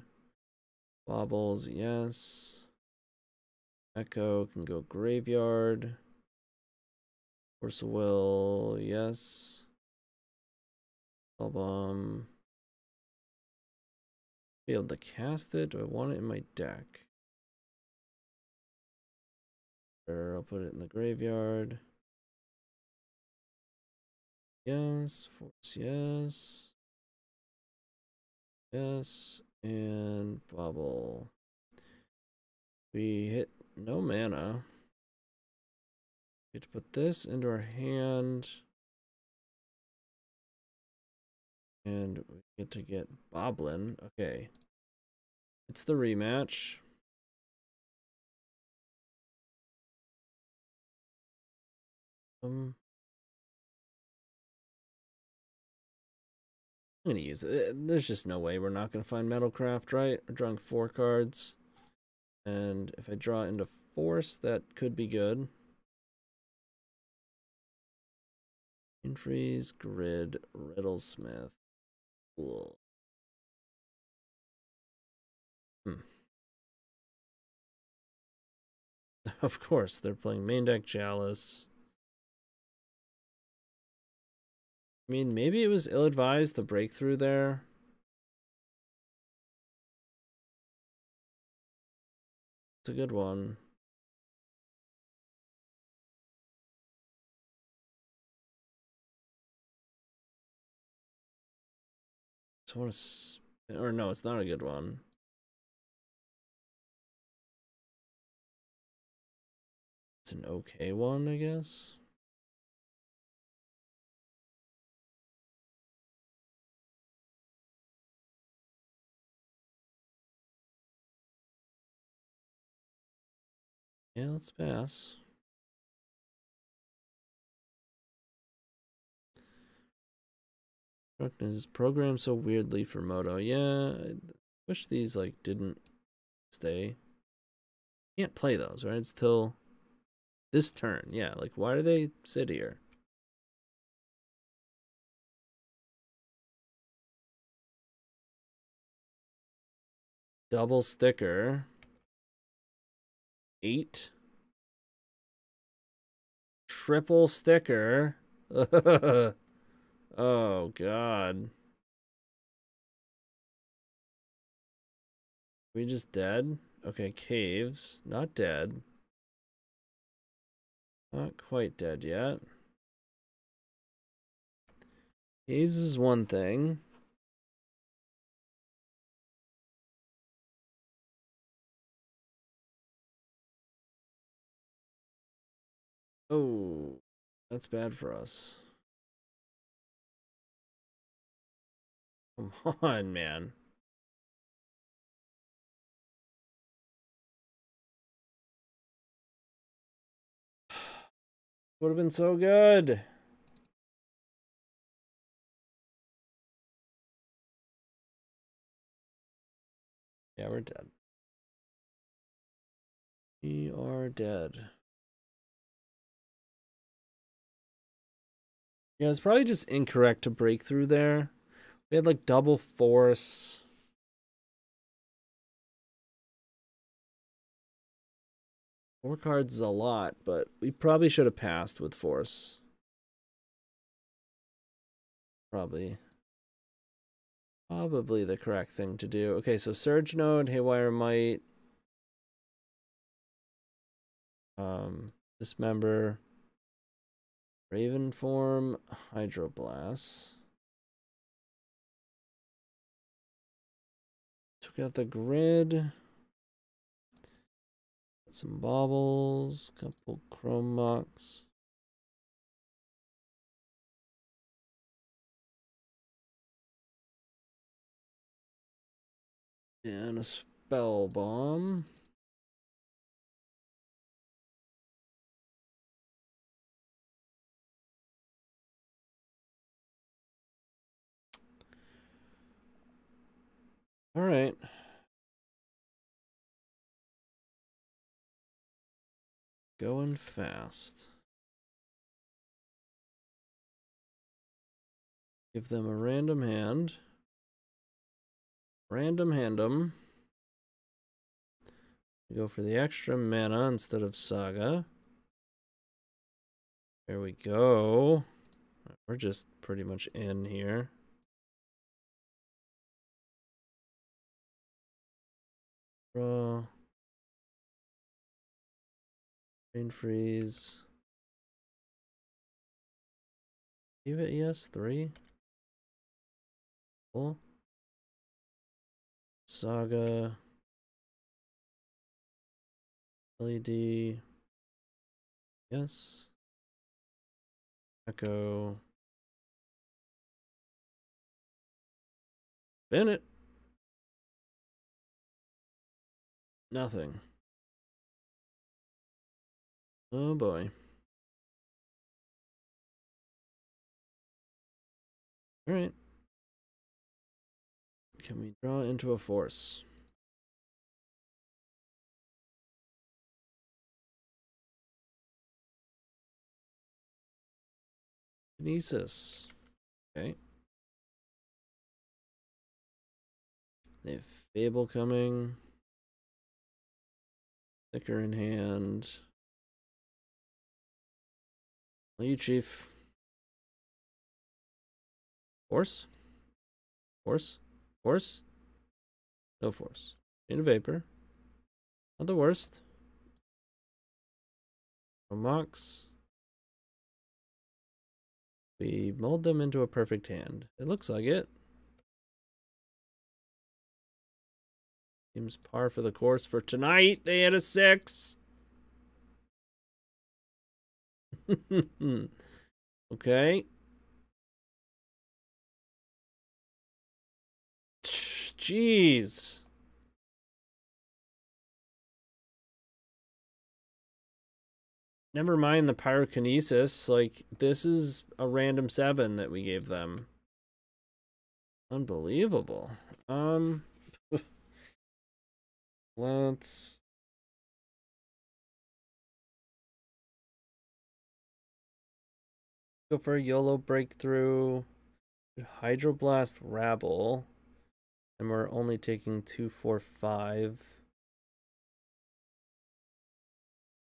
Bobbles, yes. Echo can go Graveyard. Force of Will, yes. Spellbomb. Be able to cast it. Do I want it in my deck? Or I'll put it in the graveyard. Yes, force, yes. Yes, and bubble. We hit no mana. We have to put this into our hand. And we get to get Boblin. Okay. It's the rematch. Um, I'm going to use it. There's just no way we're not going to find Metalcraft, right? We're drawing four cards. And if I draw into Force, that could be good. Brain Freeze, Grid, Riddlesmith. Cool. Hmm. Of course, they're playing main deck Chalice. I mean, maybe it was ill-advised, the breakthrough there. It's a good one. I want to, or no, it's not a good one. It's an okay one, I guess. Yeah, let's pass. Is programmed so weirdly for Moto. Yeah, I wish these like didn't stay. Can't play those, right? It's till this turn. Yeah, like why do they sit here? Double sticker. Eight. Triple sticker. Oh, God. We just dead? Okay, caves. Not dead. Not quite dead yet. Caves is one thing. Oh, that's bad for us. Come on, man. Would have been so good. Yeah, we're dead. We are dead. Yeah, it's probably just incorrect to break through there. We had like double force. Four cards is a lot, but we probably should have passed with force. Probably. Probably the correct thing to do. Okay, so Surge Node, Haywire Might. Um, Dismember. Raven Form, Hydroblast. Took out the grid. Got some baubles, couple chrome mocks. And a spell bomb. All right. Going fast. Give them a random hand. Random hand'em. Go for the extra mana instead of Saga. There we go. We're just pretty much in here. Draw. Brain Freeze. Give it yes, three. Cool. Saga. L E D. Yes. Echo. Spin it. Nothing. Oh boy. All right. Can we draw into a force? Kinesis. Okay. They have Fable coming. Sticker in hand. Well, you, Chief. Force? Force? Force? No force. Chain of Vapor. Not the worst. A Mox. We mold them into a perfect hand. It looks like it. Seems par for the course for tonight. They had a six. Okay. Jeez. Never mind the pyrokinesis. Like, this is a random seven that we gave them. Unbelievable. Um... Let's go for a YOLO Breakthrough, Hydroblast Rabble, and we're only taking two, four, five.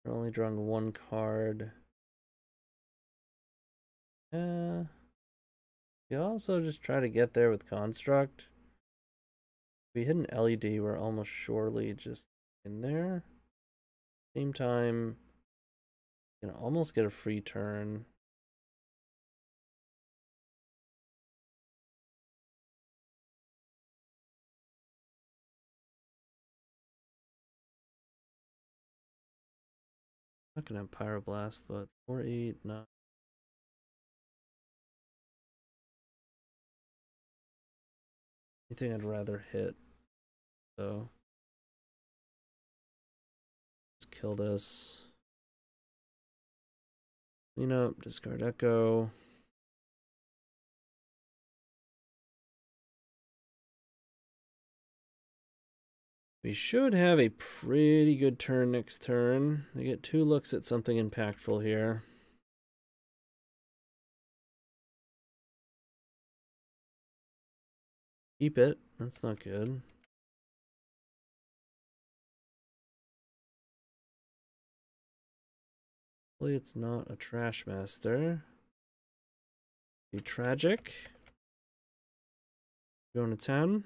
We're only drawing one card. Uh, you also just try to get there with Construct. We hit an L E D, we're almost surely just in there. Same time, you can almost get a free turn. I'm not gonna have Pyroblast, but four, eight, nine. Anything I'd rather hit, so let's kill this. Clean up, discard Echo. We should have a pretty good turn next turn. They get two looks at something impactful here. Keep it. That's not good. Hopefully it's not a Trash Master. Be tragic. Going to ten.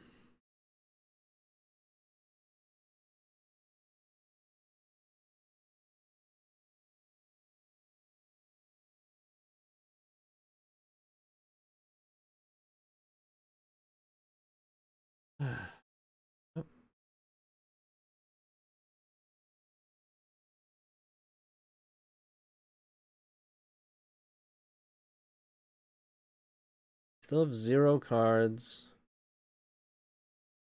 Still have zero cards.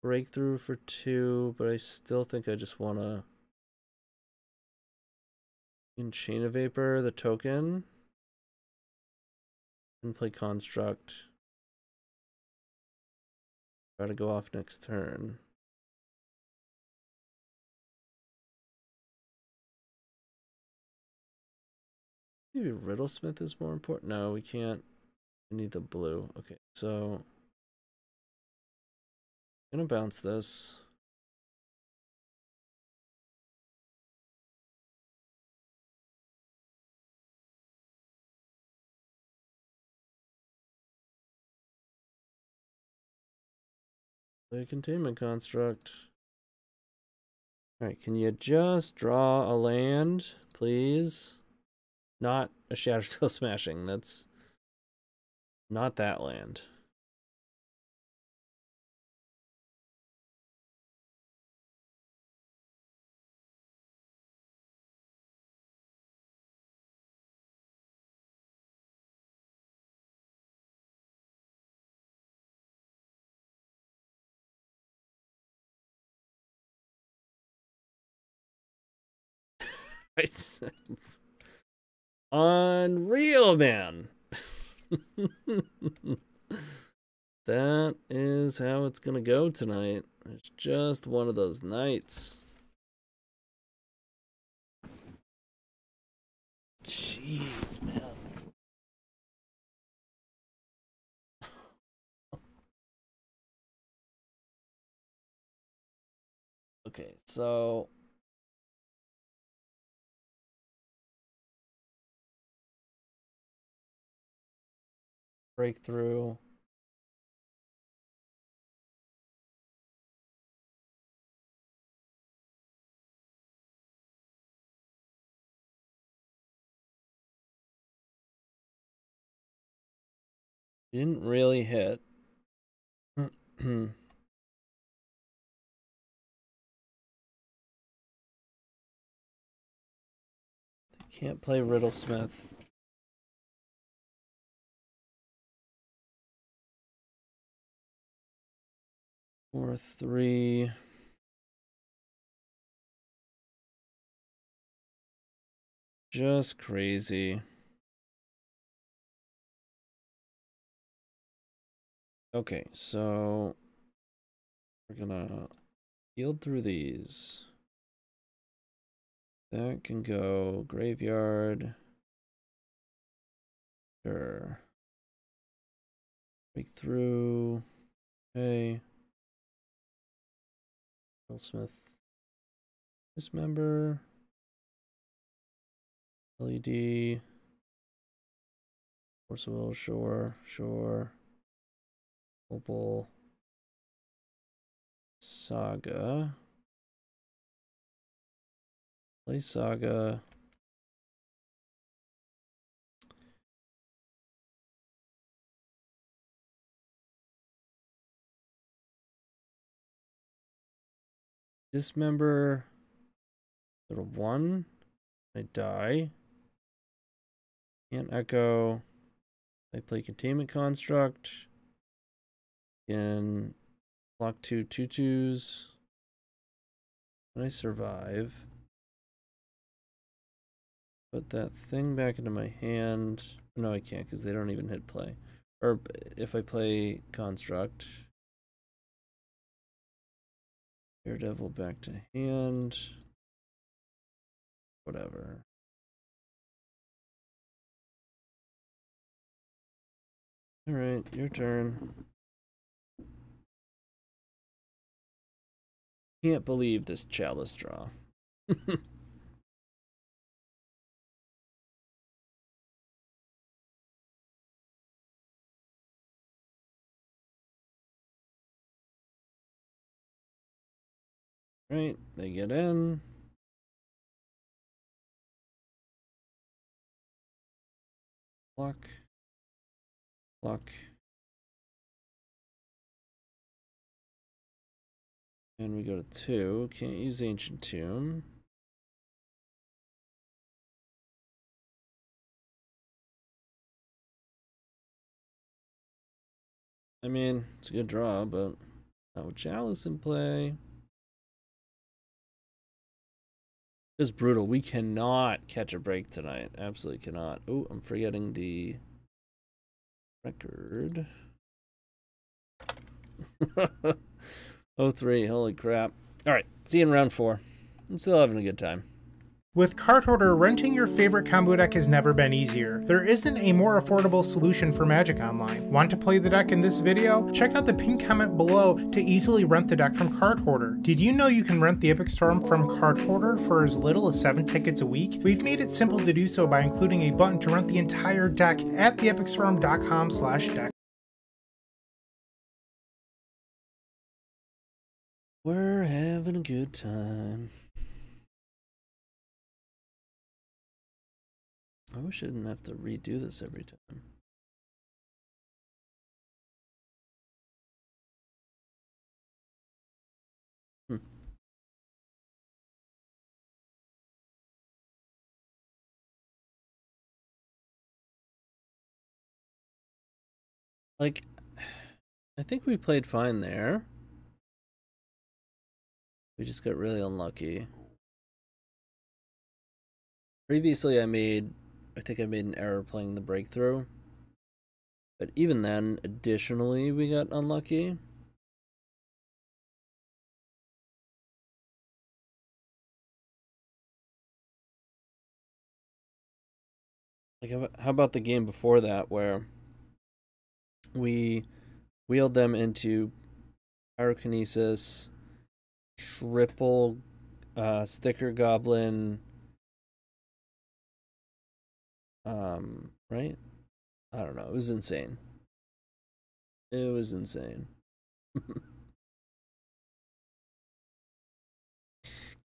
Breakthrough for two, but I still think I just want to in Chain of Vapor the token and play Construct. Try to go off next turn. Maybe Riddlesmith is more important. No, we can't. We need the blue. Okay, so I'm gonna bounce this. Play Containment Construct. All right, can you just draw a land, please? Not a Shatter Skull Smashing. That's not that land. It's unreal, man. That is how it's gonna go tonight. It's just one of those nights. Jeez, man. Okay, so Breakthrough. Didn't really hit. Can't play Riddlesmith. Four, three. Just crazy. Okay, so we're gonna yield through these. That can go graveyard. Sure. Breakthrough. Okay. Riddlesmith. Dismember. L E D. Force of Will. Sure. Sure. Opal. Saga. Play Saga. Dismember little one. I die. Can't echo. I play Containment Construct. Can block two two twos. And I survive. Put that thing back into my hand. No, I can't because they don't even hit play. Or if I play Construct. Daredevil back to hand. Whatever. Alright, your turn. Can't believe this Chalice draw. Right, they get in. Block. Block. And we go to two. Can't use Ancient Tomb. I mean, it's a good draw, but not with Chalice in play. Just brutal. We cannot catch a break tonight. Absolutely cannot. Oh, I'm forgetting the record. Oh three. Holy crap. All right. See you in round four. I'm still having a good time. With Card Hoarder, renting your favorite combo deck has never been easier. There isn't a more affordable solution for Magic Online. Want to play the deck in this video? Check out the pinned comment below to easily rent the deck from Card Hoarder. Did you know you can rent the Epic Storm from Card Hoarder for as little as seven tickets a week? We've made it simple to do so by including a button to rent the entire deck at the epic storm dot com slash deck. We're having a good time. I wish I didn't have to redo this every time. Hmm. Like, I think we played fine there. We just got really unlucky. Previously, I made... I think I made an error playing the Breakthrough. But even then, additionally, we got unlucky. Like, how about the game before that, where we wheeled them into Pyrokinesis, triple uh, Sticker Goblin... Um, right? I don't know. It was insane. It was insane.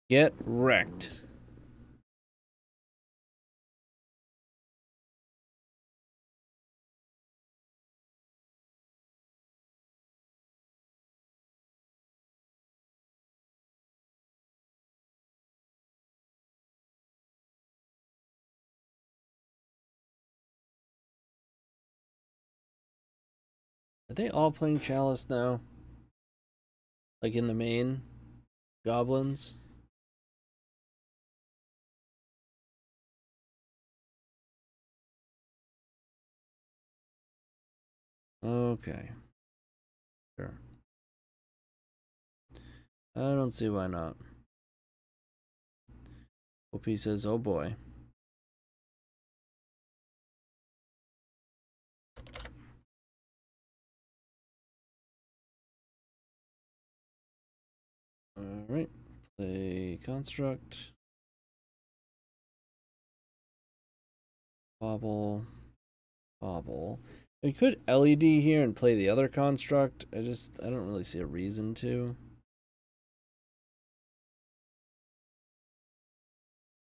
Get wrecked. Are they all playing Chalice now? Like in the main? Goblins? Okay. Sure. I don't see why not. O P says, oh boy. Alright, play Construct. Bobble. Bobble. We could L E D here and play the other Construct. I just, I don't really see a reason to.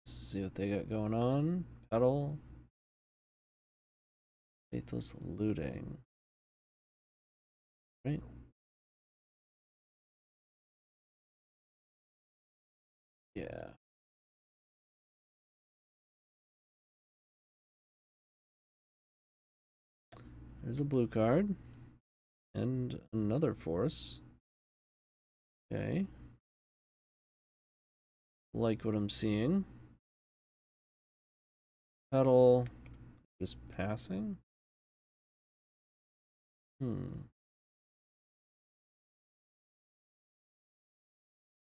Let's see what they got going on. Pedal. Faithless Looting. Right. Yeah. There's a blue card. And another force. Okay. Like what I'm seeing. Pedal. Just passing. Hmm.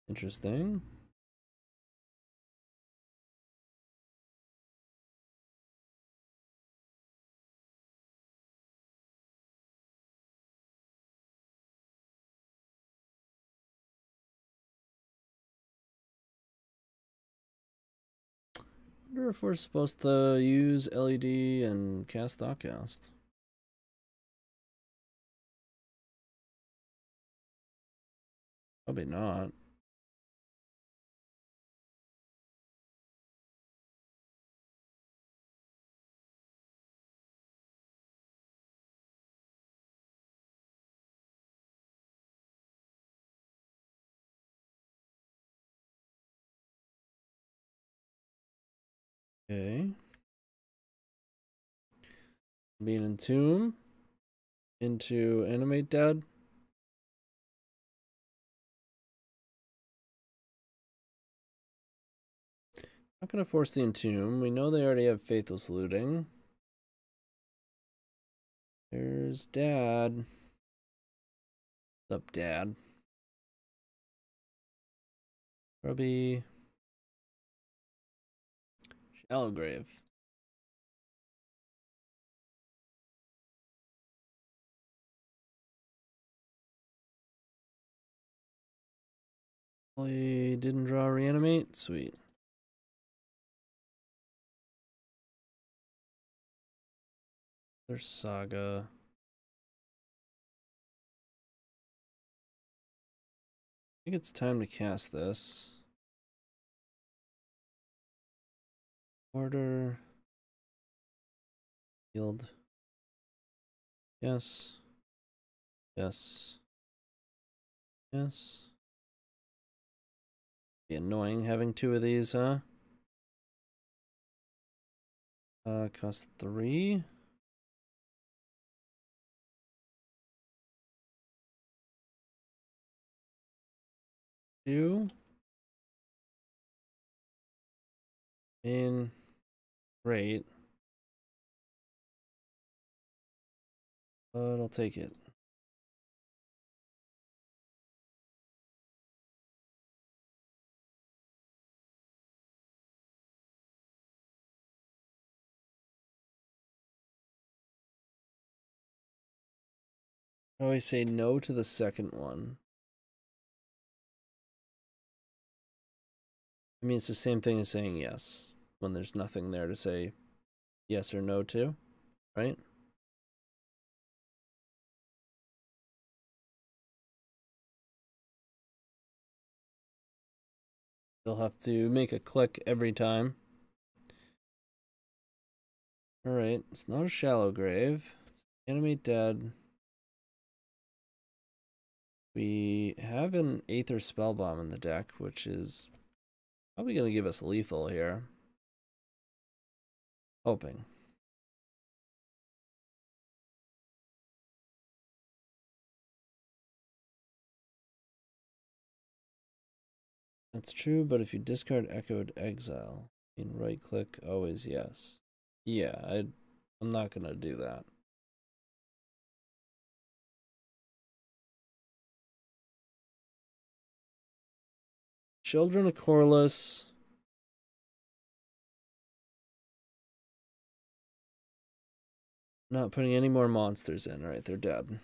Interesting. I wonder if we're supposed to use L E D and cast Thoughtcast. Probably not. Okay. Being in Tomb into Animate Dead. Not gonna force the Entomb. We know they already have Faithless Looting. There's Dad. What's up, Dad? Probably. Elgrave. Well, he didn't draw reanimate? Sweet. There's Saga. I think it's time to cast this. Order. Field. Yes. Yes. Yes. Be annoying having two of these, huh? Uh, cost three. Two. In. Great. But I'll take it. I always say no to the second one. I mean, it's the same thing as saying yes. When there's nothing there to say yes or no to, right? They'll have to make a click every time. Alright, it's not a shallow grave. It's Animate Dead. We have an Aether Spellbomb in the deck, which is probably going to give us lethal here. Hoping. That's true, but if you discard Echoed Exile, you can right-click always yes. Yeah, I, I'm not going to do that. Children of Corlys. Not putting any more monsters in. All right, they're dead.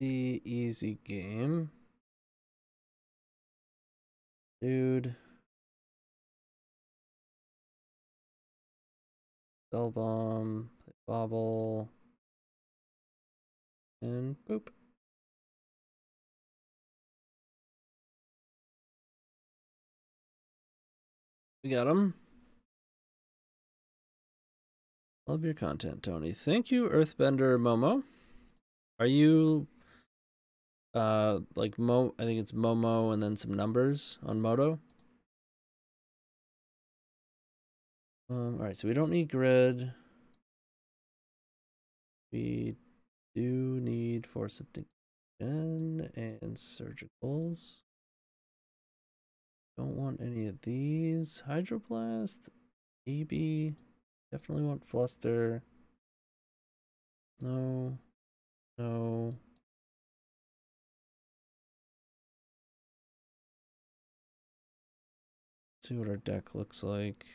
The easy game. Dude. Spellbomb, play bobble. And boop. We got him. Love your content, Tony. Thank you, Earthbender Momo. Are you uh like Mo I think it's Momo and then some numbers on Moto? Um alright, so we don't need grid. We do need Force of Negation and Surgicals. Don't want any of these. Hydroblast, maybe. Definitely want Fluster. No. No. Let's see what our deck looks like.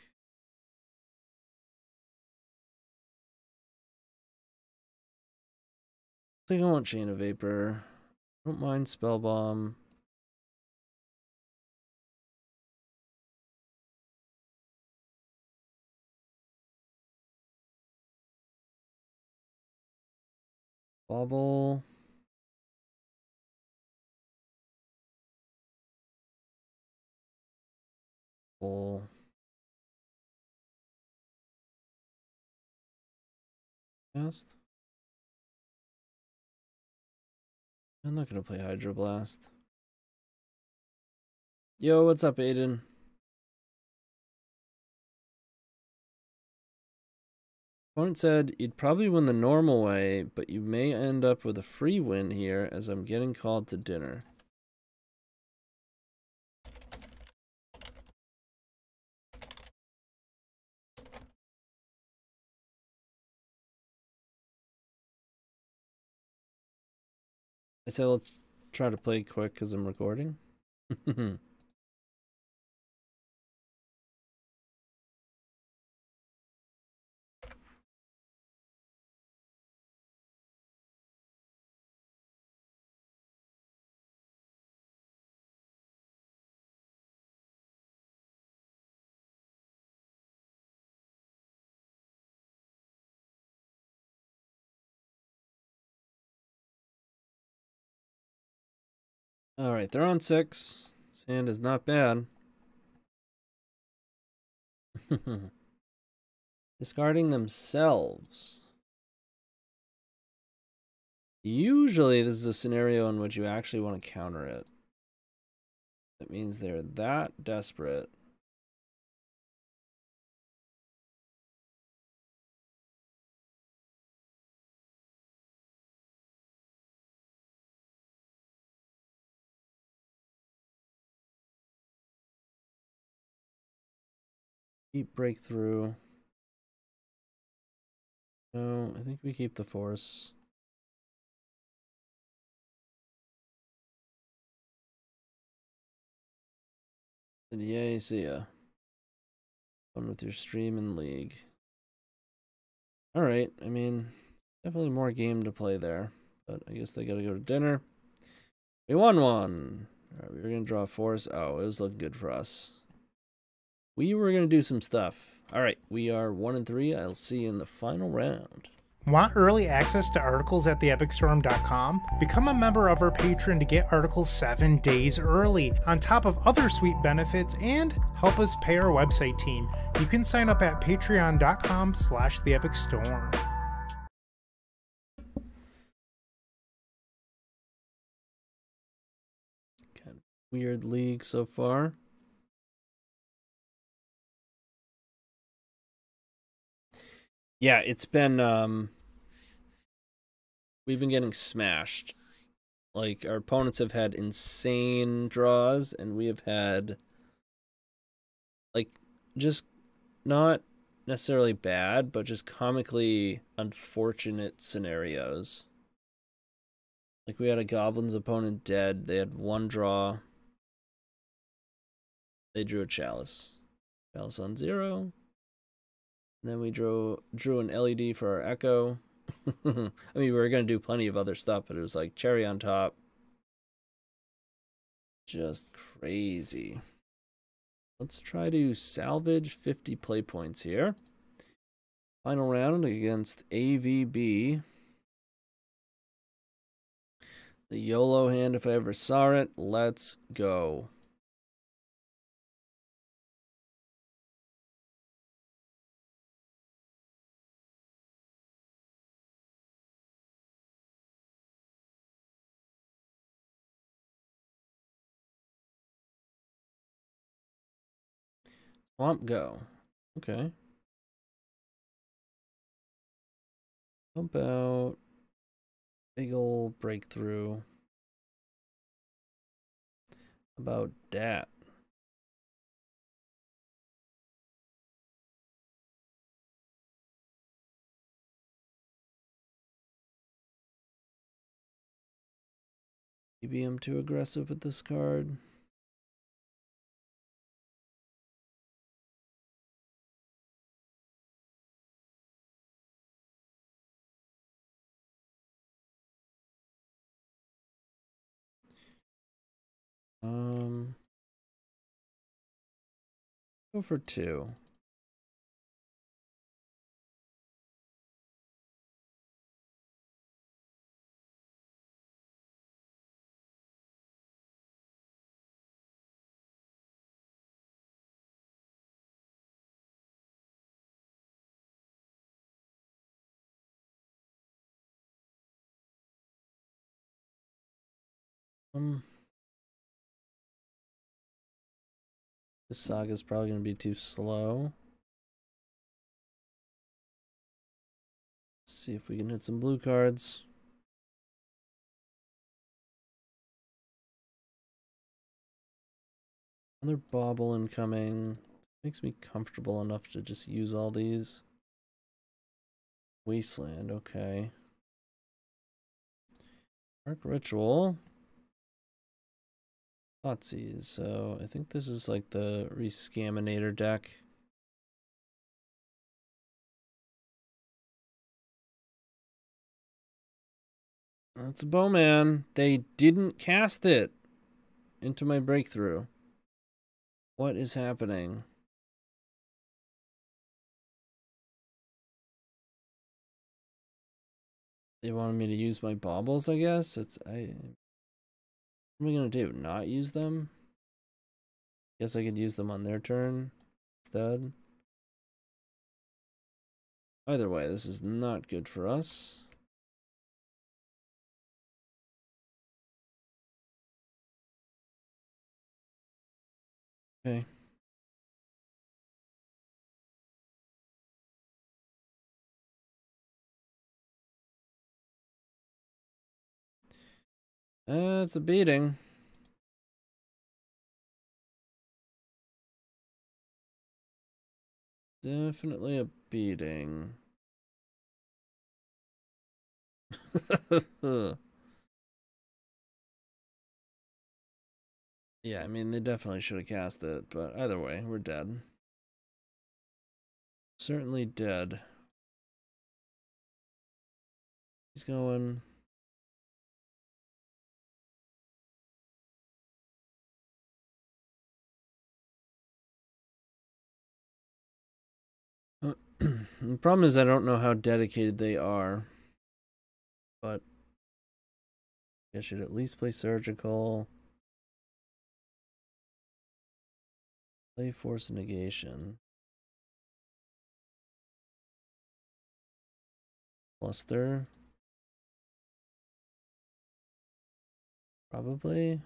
I think I want Chain of Vapor. I don't mind Spellbomb. Bobble. Bobble. Blast. I'm not going to play Hydroblast. Yo, what's up, Aiden? Opponent said, you'd probably win the normal way, but you may end up with a free win here as I'm getting called to dinner. I said, let's try to play quick because I'm recording. All right, they're on six. Sand is not bad. Discarding themselves. Usually this is a scenario in which you actually want to counter it. That means they're that desperate. Keep Breakthrough. No, I think we keep the Force. And yay, see ya. Fun with your stream and league. Alright, I mean, definitely more game to play there. But I guess they gotta go to dinner. We won one! Alright, we were gonna draw a Force. Oh, it was looking good for us. We were going to do some stuff. All right, we are one and three. I'll see you in the final round. Want early access to articles at the epic storm dot com? Become a member of our Patreon to get articles seven days early, on top of other sweet benefits, and help us pay our website team. You can sign up at patreon.com slash theepicstorm. Kind of weird league so far. Yeah, it's been um we've been getting smashed. Like, our opponents have had insane draws, and we have had, like, just not necessarily bad, but just comically unfortunate scenarios. Like, we had a Goblin's opponent dead, they had one draw, they drew a Chalice. Chalice on zero. And then we drew, drew an L E D for our Echo. I mean, we were going to do plenty of other stuff, but it was like cherry on top. Just crazy. Let's try to salvage fifty play points here. Final round against A V B. The YOLO hand, if I ever saw it. Let's go. Swamp go. Okay. Pump out. Big ol' breakthrough. About that. Maybe I'm too aggressive with this card. Um, go for two. Um. This saga is probably going to be too slow. Let's see if we can hit some blue cards. Another bobble incoming. Makes me comfortable enough to just use all these. Wasteland, okay. Dark Ritual. Thoughtseize, so I think this is like the Rescaminator deck. That's a Bowman. They didn't cast it into my breakthrough. What is happening? They wanted me to use my baubles, I guess. It's I. What am I going to do? Not use them? Guess I could use them on their turn instead. Either way, this is not good for us. Okay. Uh, it's a beating. Definitely a beating. Yeah, I mean, they definitely should have cast it, but either way, we're dead. Certainly dead. He's going... The problem is I don't know how dedicated they are, but I should at least play Surgical. Play Force Negation. Bluster. Probably.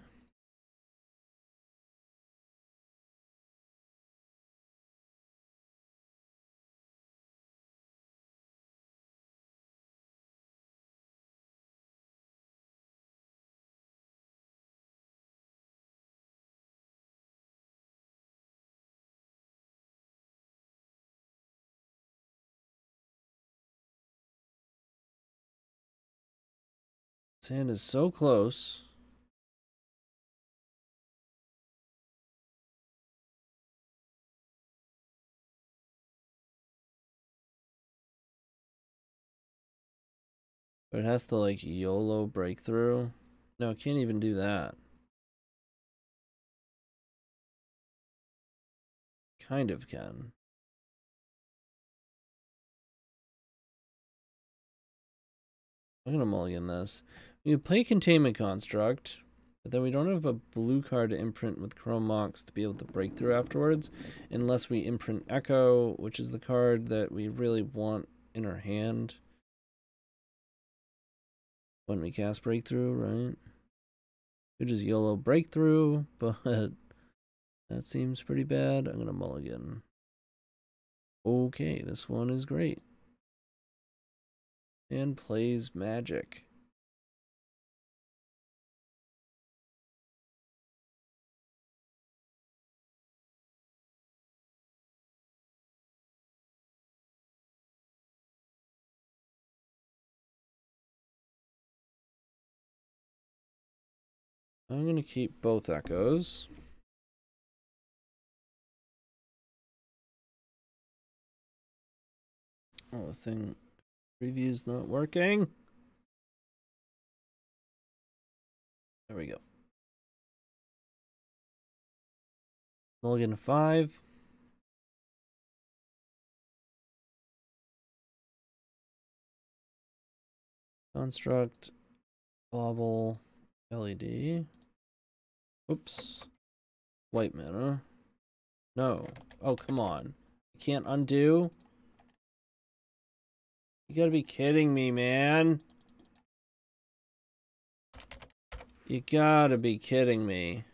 Sand is so close. But it has to like YOLO breakthrough. No, it can't even do that. Kind of can. I'm gonna mulligan this. We can play Containment Construct, but then we don't have a blue card to imprint with Chrome Mox to be able to break through afterwards, unless we imprint Echo, which is the card that we really want in our hand when we cast Breakthrough, right? We just YOLO Breakthrough, but that seems pretty bad. I'm gonna mulligan. Okay, this one is great. And plays Magic. I'm going to keep both Echoes. Oh, the thing... Preview's not working. There we go. Mulligan to five. Construct, bobble, L E D. Oops. White mana. No. Oh, come on. I can't undo. You gotta be kidding me, man. You gotta be kidding me.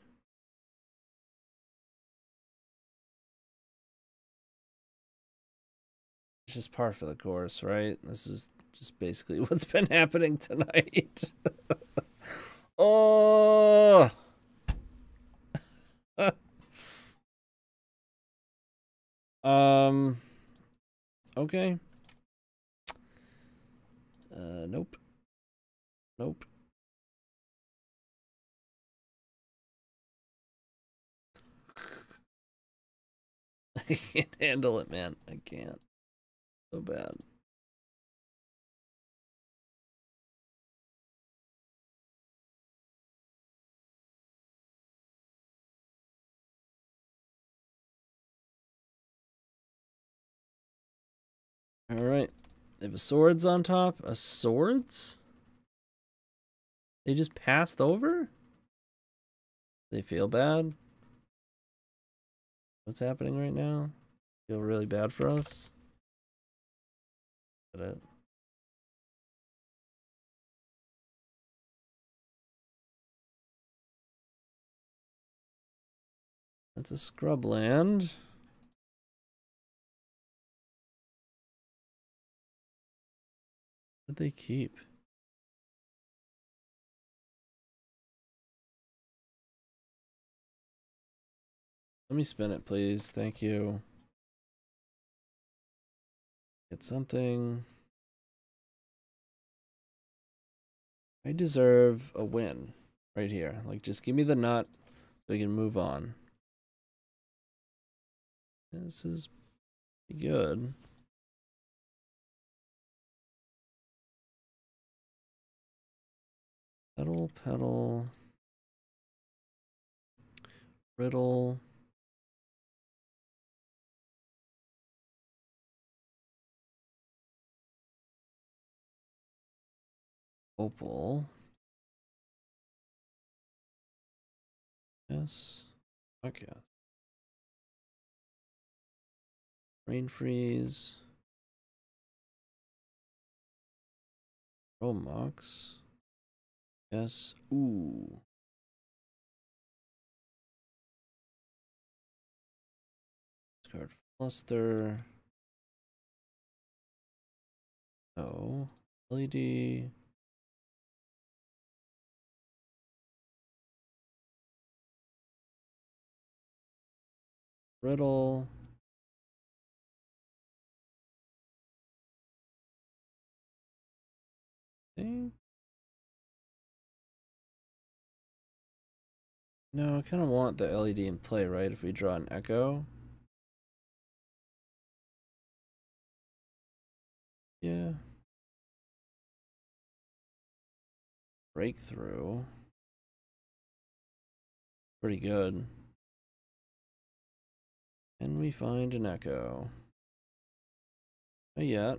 It's just par for the course, right? This is just basically what's been happening tonight. Oh! um. Okay. Uh, nope. Nope. I can't handle it, man. I can't. So bad. All right. They have a Swords on top. A Swords? They just passed over? They feel bad? What's happening right now? Feel really bad for us? Get it. That's a scrub land. What did they keep? Let me spin it, please. Thank you. Get something. I deserve a win right here. Like, just give me the nut so we can move on. This is pretty good. Petal, petal, riddle, opal, yes, okay, rain freeze, Romox. Yes. Ooh. Discard Fluster. No. L E D. Riddle. Okay. No, I kind of want the L E D in play, right? If we draw an Echo. Yeah. Breakthrough. Pretty good. Can we find an Echo? Not yet.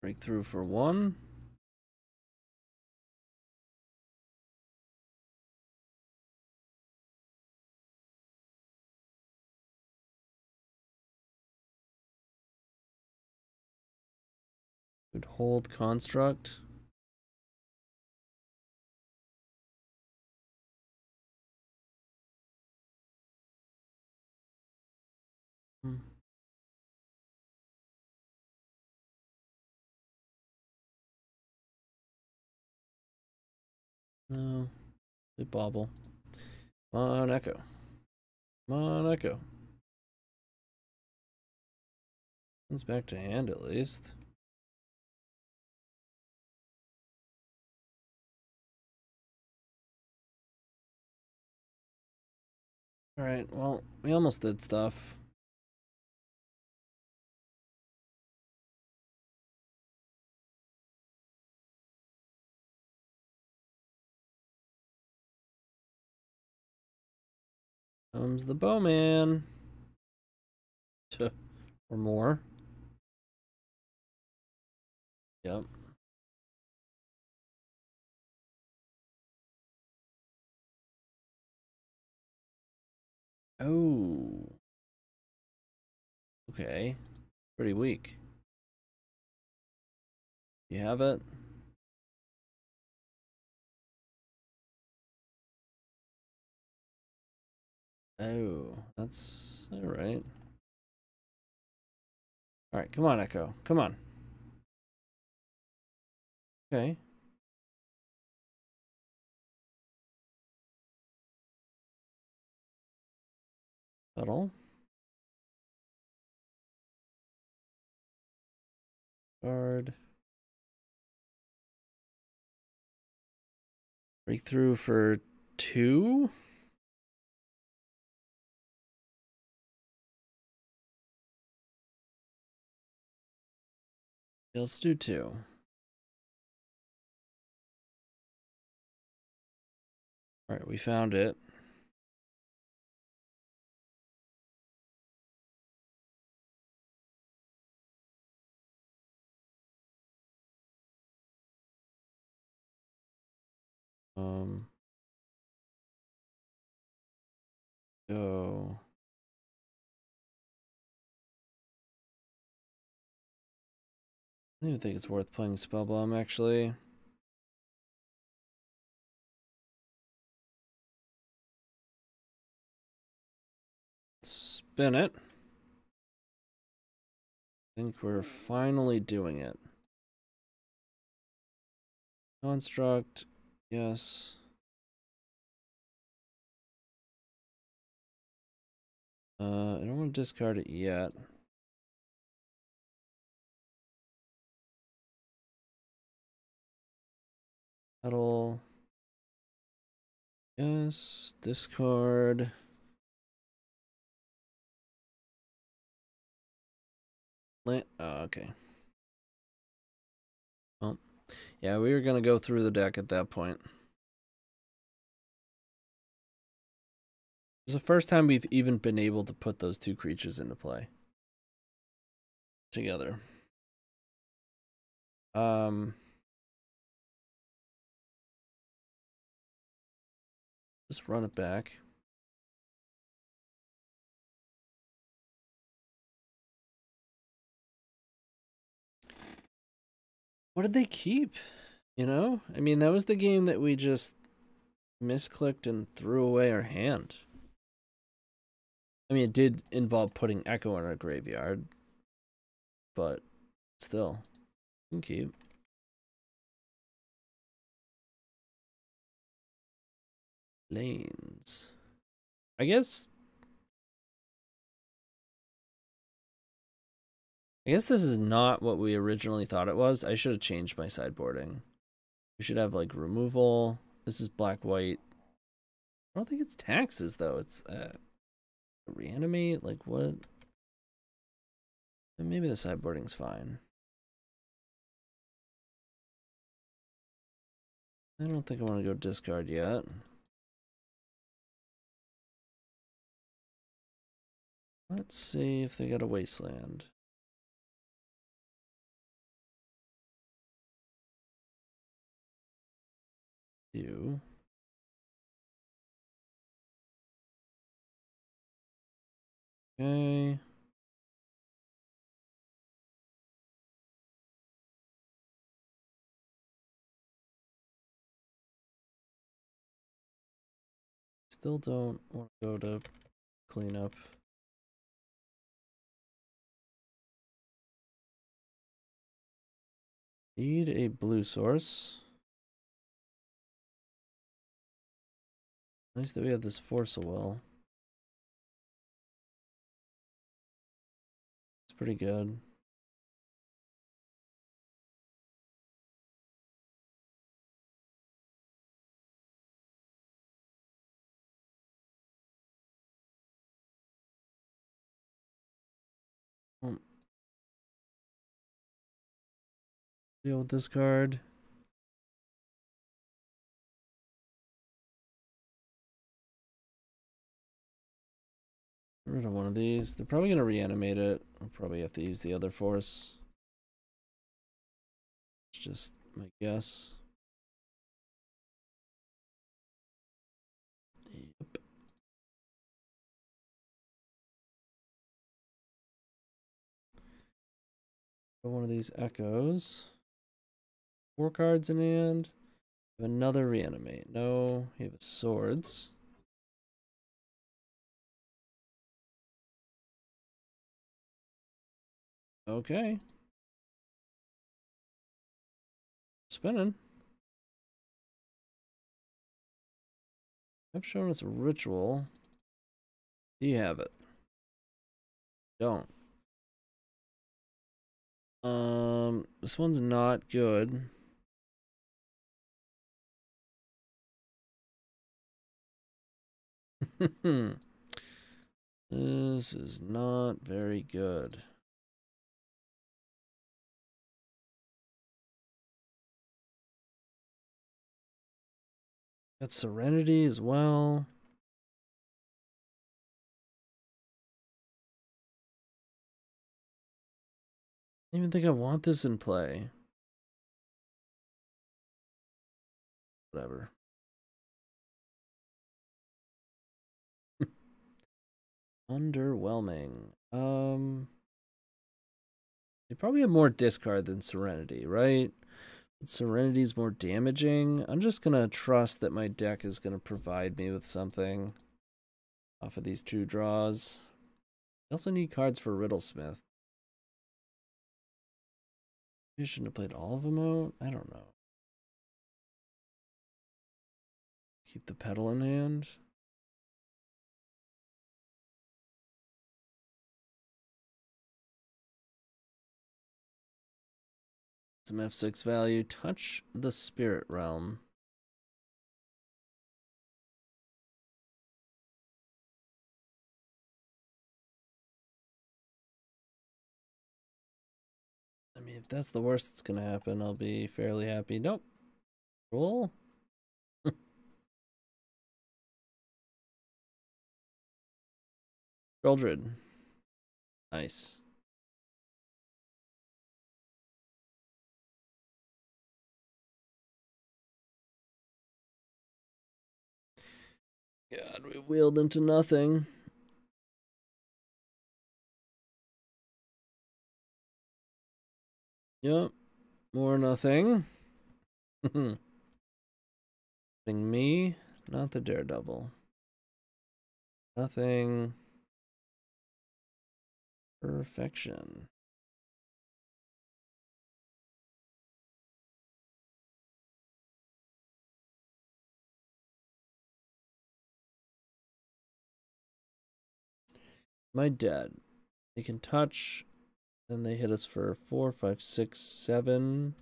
Breakthrough for one. Good hold construct. Hmm. No, they bobble. Come on, Echo. Come on, Echo. Comes back to hand at least. Alright, well, we almost did stuff. Comes the bowman. Or more. Yep. Oh. Okay. Pretty weak. You have it? Oh, that's all right. All right, come on, Echo. Come on. Okay. Puddle. Guard. Breakthrough for two. Let's do two. All right, we found it. Um. Go. I don't even think it's worth playing Spellbomb, actually. Spin it. I think we're finally doing it. Construct, yes. Uh, I don't want to discard it yet. That'll, yes, discard. Land, oh, okay. Well, yeah, we were gonna go through the deck at that point. It's the first time we've even been able to put those two creatures into play together. Um. Just run it back. What did they keep? You know? I mean, that was the game that we just misclicked and threw away our hand. I mean, it did involve putting Echo in our graveyard. But still, we can keep. Lanes. I guess... I guess this is not what we originally thought it was. I should have changed my sideboarding. We should have, like, removal. This is black-white. I don't think it's taxes, though. It's, uh... reanimate? Like, what? Maybe the sideboarding's fine. I don't think I want to go discard yet. Let's see if they got a wasteland. You. Okay. Still don't want to go to clean up. Need a blue source. Nice that we have this Force of Will. It's pretty good. Deal with this card. Get rid of one of these. They're probably going to reanimate it. I'll probably have to use the other force. It's just my guess. Yep. One of these echoes. Four cards in hand. We have another reanimate. No, we have swords. Okay. Spinning. I've shown us a ritual. Do you have it? Don't. Um, this one's not good. This is not very good. Got Serenity as well. I don't even think I want this in play. Whatever. Underwhelming. Um, they probably have more discard than Serenity, right? But Serenity's more damaging. I'm just gonna trust that my deck is gonna provide me with something off of these two draws. I also need cards for Riddlesmith. Maybe I shouldn't have played all of them out. I don't know. Keep the pedal in hand. Some F six value. Touch the Spirit Realm. I mean, if that's the worst that's going to happen, I'll be fairly happy. Nope. Roll. Goldred. Nice. God, we wheeled into nothing. Yep, more nothing. Nothing me, not the Daredevil. Nothing. Perfection. my dad. They can touch. Then they hit us for four, five, six, seven.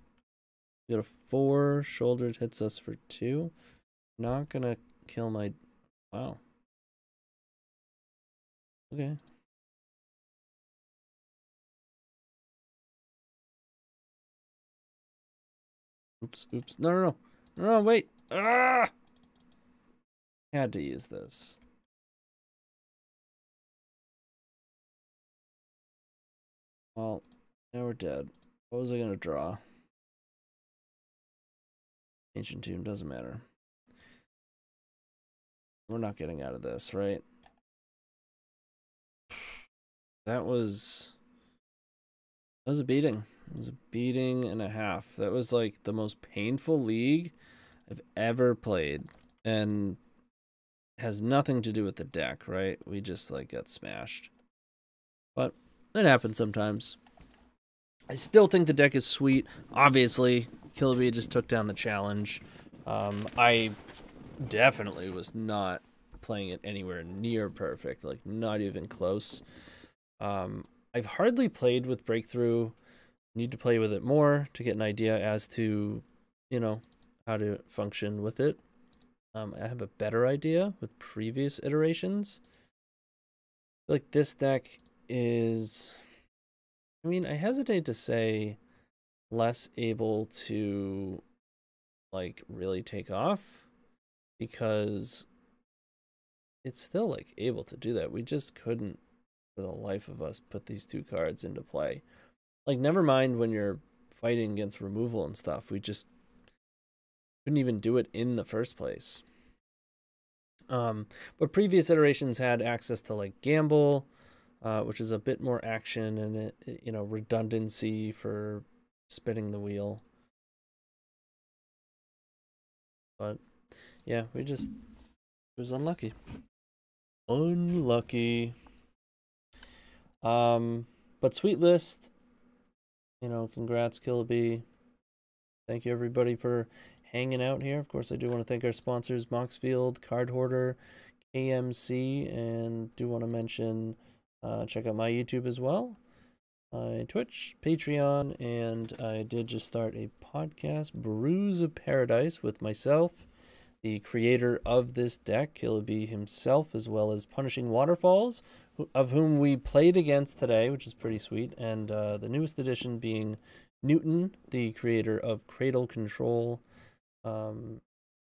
We got a four. Shouldered hits us for two. Not gonna kill my... Wow. Okay. Oops, oops. No, no, no. No, no, wait. Ah! Had to use this. Well, now we're dead. What was I going to draw? Ancient Tomb, doesn't matter. We're not getting out of this, right? That was... That was a beating. It was a beating and a half. That was like the most painful league I've ever played. And it has nothing to do with the deck, right? We just like got smashed. But it happens sometimes. I still think the deck is sweet. Obviously, Killabee just took down the challenge. Um, I definitely was not playing it anywhere near perfect. Like, not even close. Um, I've hardly played with Breakthrough. Need to play with it more to get an idea as to, you know, how to function with it. Um, I have a better idea with previous iterations. I feel like this deck is, I mean, I hesitate to say less able to, like, really take off, because it's still, like, able to do that. We just couldn't, for the life of us, put these two cards into play. Like, never mind when you're fighting against removal and stuff. We just couldn't even do it in the first place. Um, but previous iterations had access to, like, Gamble, uh, which is a bit more action and, it, it, you know, redundancy for spinning the wheel. But, yeah, we just... It was unlucky. Unlucky. Um, but Sweet List... You know, congrats, Killabee. Thank you, everybody, for hanging out here. Of course, I do want to thank our sponsors, Moxfield, Card Hoarder, K M C, and do want to mention, uh, check out my YouTube as well, my Twitch, Patreon, and I did just start a podcast, Brews of Paradise, with myself, the creator of this deck, Killabee himself, as well as Punishing Waterfalls, of whom we played against today, which is pretty sweet, and uh, the newest edition being Newton, the creator of Cradle Control. Um,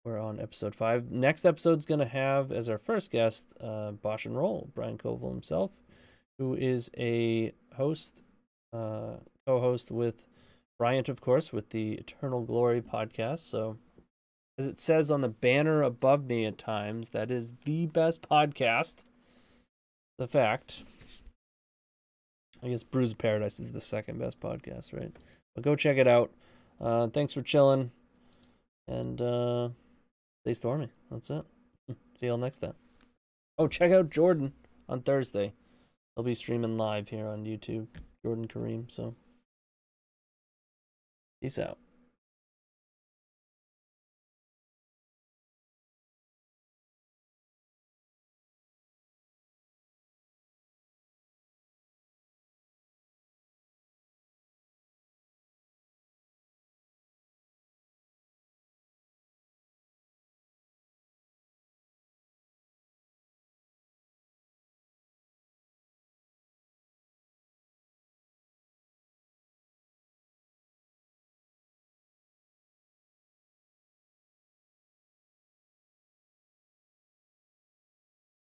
we're on episode five. Next episode's going to have, as our first guest, uh, Bosh and Roll, Brian Koval himself, who is a host, uh, co-host with Bryant, of course, with the Eternal Glory Podcast. So, as it says on the banner above me at times, that is the best podcast. The fact, I guess Brews of Paradise is the second best podcast, right? But go check it out. Uh, thanks for chilling. And uh, stay stormy. That's it. See y'all next time. Oh, check out Jordan on Thursday. He'll be streaming live here on YouTube. Jordan Kareem, so. Peace out.